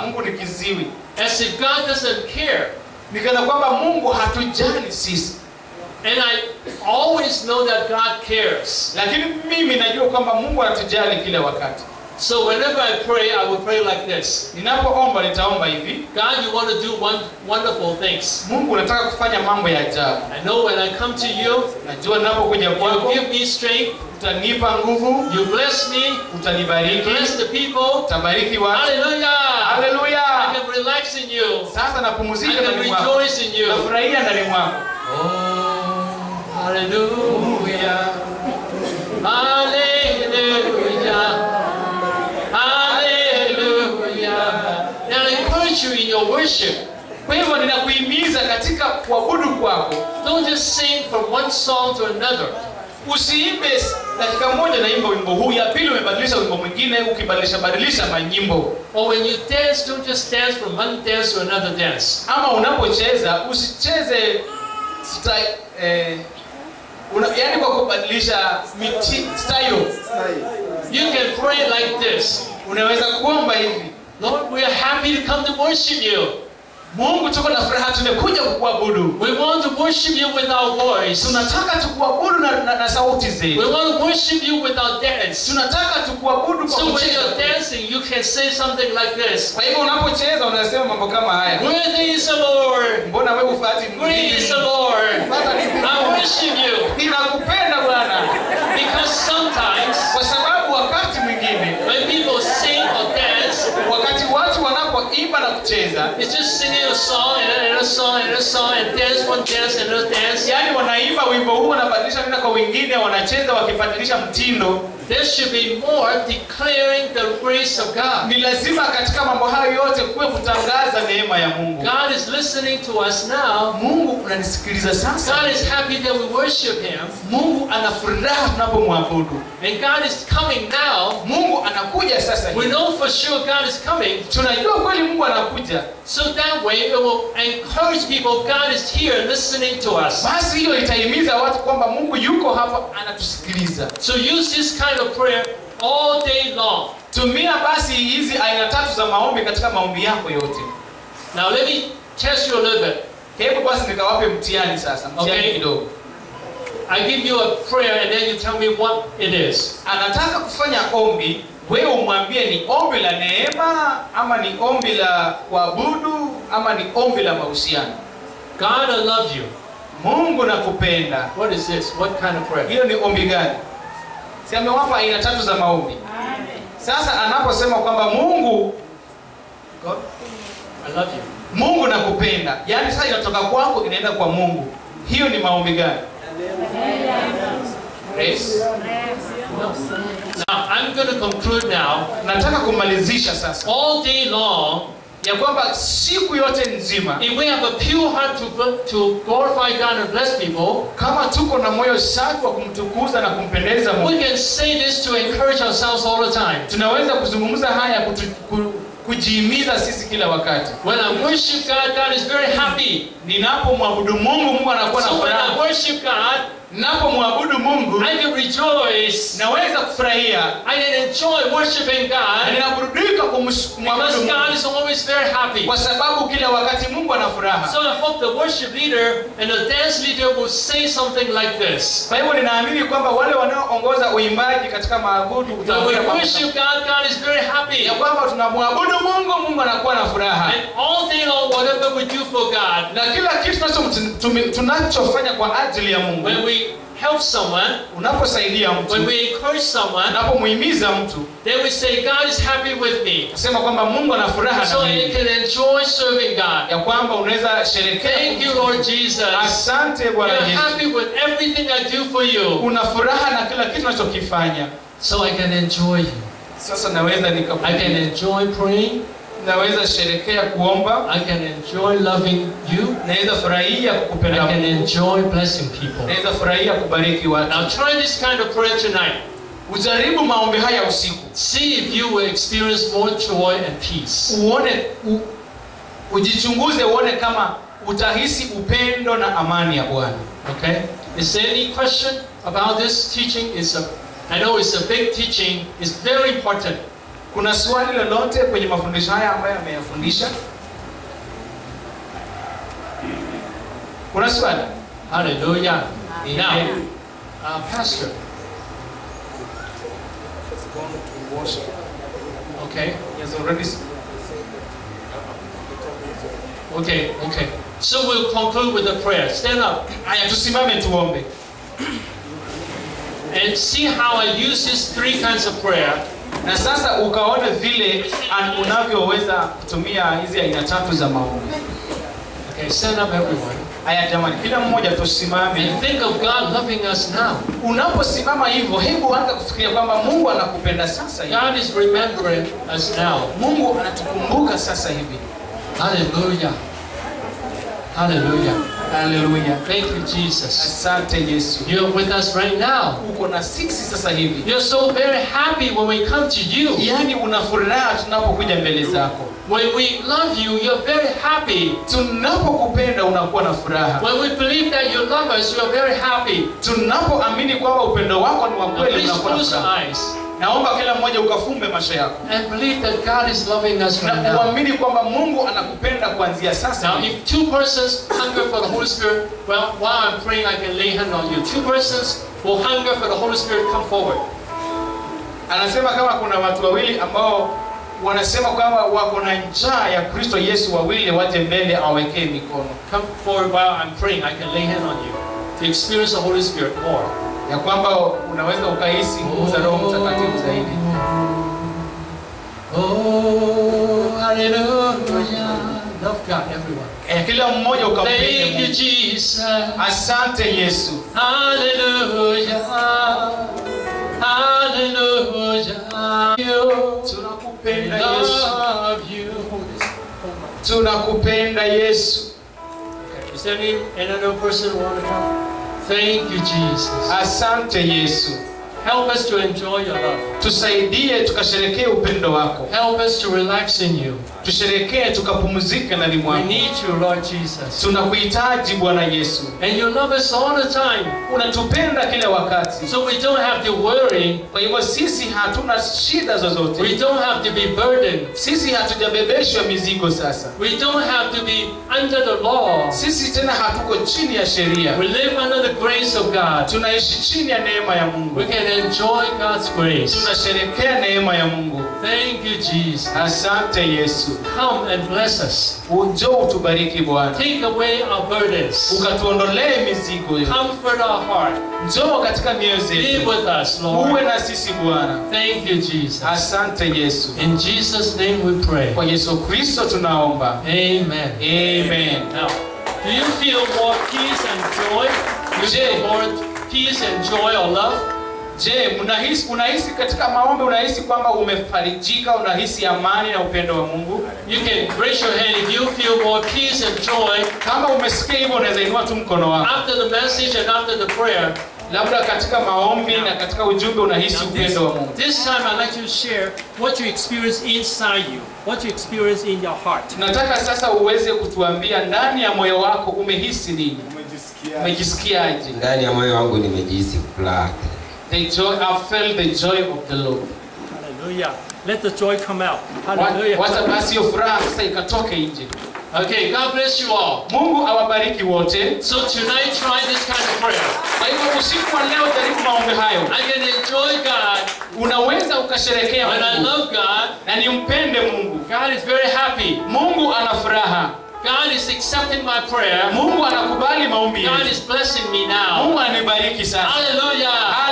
Mungu ni kiziwi. As if God doesn't care. Ni kana kwamba Mungu hatujali sisi. And I always know that God cares. Lakini mimi najua kwamba Mungu anatujali kila wakati. So whenever I pray, I will pray like this. Ninapoomba nitaomba hivi. God, you want to do wonderful things. Mungu unataka kufanya mambo ya ajabu. I know when I come to you, najua ninapokuja kwako, you give me strength, utanipa nguvu. You bless me, utanibariki. You bless the people, utabariki watu. Hallelujah! Hallelujah! I can relax in you. Sasa napumzika ndani mwako. I can rejoice in you. Nafurahia ndani mwako. Oh. Hallelujah, hallelujah, hallelujah. And I encourage you in your worship. Don't just sing from one song to another. Usiimbe dakika moja na imba wimbo huu ya pili umebadilisha wimbo mwingine ukibadilisha badilisha manyimbo. Or when you dance, don't just dance from one dance to another dance. Ama unapocheza usicheze style yani kwa kubadilisha style. You can pray like this. Unaweza kuomba hivi. Lord, we are happy to come to worship you. Mungu tuko na furaha tumekuja kukuabudu. We want to worship you with our voice. Tunataka tukuabudu na sauti zetu. We want to worship you with our dance. Tunataka tukuabudu kwa kucheza. So when you're dancing, you can say something like this. Kwa hivyo unapocheza unasema mambo kama haya. Worthy is the Lord. Mbona wewe ufuati Mungu? Worthy is the Lord. I worship you. Ninakupenda Bwana. Because sometimes, kwa sababu wakati mwingine, when people sing or dance, wakati watu wanapoimba na kucheza, it's just singing a song and a song and a song and dance one dance and another dance. Yani wanaimba wimbo huu wanabadilisha tena kwa wengine wanacheza wakibadilisha mtindo. There should be more declaring the grace of God. Ni lazima katika mambo hayo yote kuwe kutangaza neema ya Mungu. God is listening to us now. Mungu ananisikiliza sasa. God is happy that we worship him. Mungu anafurahi tunapomwabudu. And God is coming now. Mungu anakuja sasa. We know for sure God is coming. Tunajua kweli Mungu anakuja. So that way it will encourage people God is here listening to us. Basi hiyo itahimiza watu kwamba Mungu yuko hapa anatusikiliza. So use this kind of prayer all day long. Tumia basi hizi aina tatu za maombi katika maombi yako yote. Now let me test you a little bit. Hebu basi nikawape mtihani sasa, mtihani kidogo. I give you a prayer and then you tell me what it is. Anataka kufanya ombi, wewe umwambie ni ombi la neema ama ni ombi la kuabudu ama ni ombi la mahusiano. God I love you. Mungu nakupenda. What is this? What kind of prayer? Hiyo ni ombi gani? Si amewapa aina tatu za maombi. Amen. Sasa anaposema kwamba Mungu God I love you. Mungu nakupenda. Yaani sasa inatoka kwako inaenda kwa Mungu. Hiyo ni maombi gani? Praise. Now I'm going to conclude now. Nataka kumalizisha sasa. All day long, ya kwamba siku yote nzima. If we have a pure heart to glorify God and bless people, kama tuko na moyo safi wa kumtukuza na kumpendeza Mungu. We can say this to encourage ourselves all the time. Tunaweza kuzungumza haya kujihimiza sisi kila wakati. When I worship God, God is very happy. Ninapomwabudu Mungu, Mungu anakuwa na furaha. So when I worship God, ninapomwabudu Mungu, I can rejoice. Naweza kufurahia. I can enjoy worshiping God. Ninaburudika kumwabudu Mungu. God is always very happy. Kwa sababu kila wakati Mungu ana furaha. So I hope the worship leader and the dance leader will say something like this. Kwa hivyo ninaamini kwamba wale wanaoongoza uimbaji katika maabudu utaona kwamba worship God, God is very happy. Ya kwamba tunamwabudu Mungu, Mungu anakuwa na furaha. And all day long, whatever we do for God. Na kila kitu tunachofanya kwa ajili ya Mungu. When we help someone, unaposaidia mtu, when we encourage someone, unapomuhimiza mtu, then we say God is happy with me. Nasema kwamba Mungu ana furaha. So you can enjoy serving God. Ya kwamba unaweza sherekea. Thank you Lord Jesus. Asante Bwana Yesu. I'm happy with everything I do for you. Una furaha na kila kitu unachokifanya. So I can enjoy you. Sasa naweza I can enjoy praying. Naweza sherekea kuomba. I can enjoy loving you. Naweza furahia kukupenda. I can enjoy blessing people. Naweza furahia kubariki watu. Now try this kind of prayer tonight. Ujaribu maombi haya usiku. See if you will experience more joy and peace. Uone, ujichunguze uone kama utahisi upendo na amani ya Bwana. Okay? Is there any question about this teaching? I know it's a big teaching. It's very important. Kuna swali lolote kwenye mafundisho haya ambayo ameyafundisha? Kuna swali? Hallelujah. Now, Pastor. He's gone to worship. Okay. He has already... Okay. So we'll conclude with a prayer. Stand up. Aya, tusimame tuombe. And see how I use these three kinds of prayer. Na sasa ukaona vile unavyoweza kutumia hizi aina tatu za maombi. Okay, stand up everyone. Aya jamani, kila mmoja tusimame. Think of God loving us now. Unaposimama hivyo, hebu anza kufikiria kwamba Mungu anakupenda sasa hivi. God is remembering us now. Mungu anatukumbuka sasa hivi. Hallelujah. Hallelujah. Hallelujah. Thank you, Jesus. Asante Yesu. You're with us right now. Uko na sisi sasa hivi. You're so very happy when we come to you. Yani unafuraha tunapokuja mbele zako. When we love you, you're very happy. Tunapokupenda unakuwa na furaha. When we believe that you love us, you're very happy. Tunapoamini kwamba upendo wako ni wa kweli unakuwa na furaha. Naomba kila mmoja ukafumbe macho yako. I believe that God is loving us right now. Naamini kwamba Mungu anakupenda kuanzia sasa. Now, if two persons hunger for the Holy Spirit, well, while I'm praying, I can lay hand on you. Two persons who hunger for the Holy Spirit, come forward. Anasema kama kuna watu wawili ambao wanasema kwamba wako na njaa ya Kristo Yesu, wawili waje mbele awekee mikono. Come forward while I'm praying, I can lay hand on you. To experience the Holy Spirit more. Ya kwamba unaweza ukahisi nguvu za Roho Mtakatifu zaidi. Oh, hallelujah. Love God, everyone. Kila mmoja ukampende Mungu. Thank you, Jesus. Asante Yesu. Hallelujah. Hallelujah. Tunakupenda Yesu. Tunakupenda Yesu. Is there any another person who want to come? Thank you, Jesus. Asante Yesu. Help us to enjoy your love. Tusaidie tukasherekee upendo wako. Help us to relax in you. Tusherekee tukapumzike ndani mwako. We need you, Lord Jesus. Tunakuhitaji Bwana Yesu. And you love us all the time. Unatupenda kila wakati. So we don't have to worry. Kwa hivyo sisi hatuna shida zozote. We don't have to be burdened. Sisi hatujabebeshwa mizigo sasa. We don't have to be under the law. Sisi tena hatuko chini ya sheria. We live under the grace of God. Tunaishi chini ya neema ya Mungu. We can enjoy God's grace. Tunasherehekea neema ya Mungu. Thank you, Jesus. Asante Yesu. Come and bless us. Uje utubariki Bwana. Take away our burdens. Ukatuondolee mizigo yetu. Comfort our heart. Njoo katika mioyo yetu. Be with us, Lord. Uwe na sisi Bwana. Thank you, Jesus. Asante Yesu. In Jesus' name we pray. Kwa Yesu Kristo tunaomba. Amen. Amen. Now, do you feel more peace and joy? You feel more peace and joy or love? Je, unahisi katika maombi, unahisi kwamba umefarijika, unahisi amani na upendo wa Mungu? You can raise your hand if you feel more peace and joy. Kama umesikia hivyo unaweza inua tu mkono wako. After the message and after the prayer, labda katika maombi na katika ujumbe unahisi upendo wa Mungu. This time I'd like to share what you experience inside you, what you experience in your heart. Nataka sasa uweze kutuambia ndani ya moyo wako umehisi nini? Umejisikiaje? Ndani ya moyo wangu nimejihisi furaha. The joy, I felt the joy of the Lord. Hallelujah. Let the joy come out. Hallelujah. Okay, God bless you all. Mungu awabariki wote. So tonight try this kind of prayer. I can enjoy God. Unaweza ukasherekea Mungu. And I love God. Na nimpende Mungu. God is very happy. Mungu ana furaha. God is accepting my prayer. Mungu anakubali maombi. God is blessing me now. Mungu anibariki sasa. Hallelujah.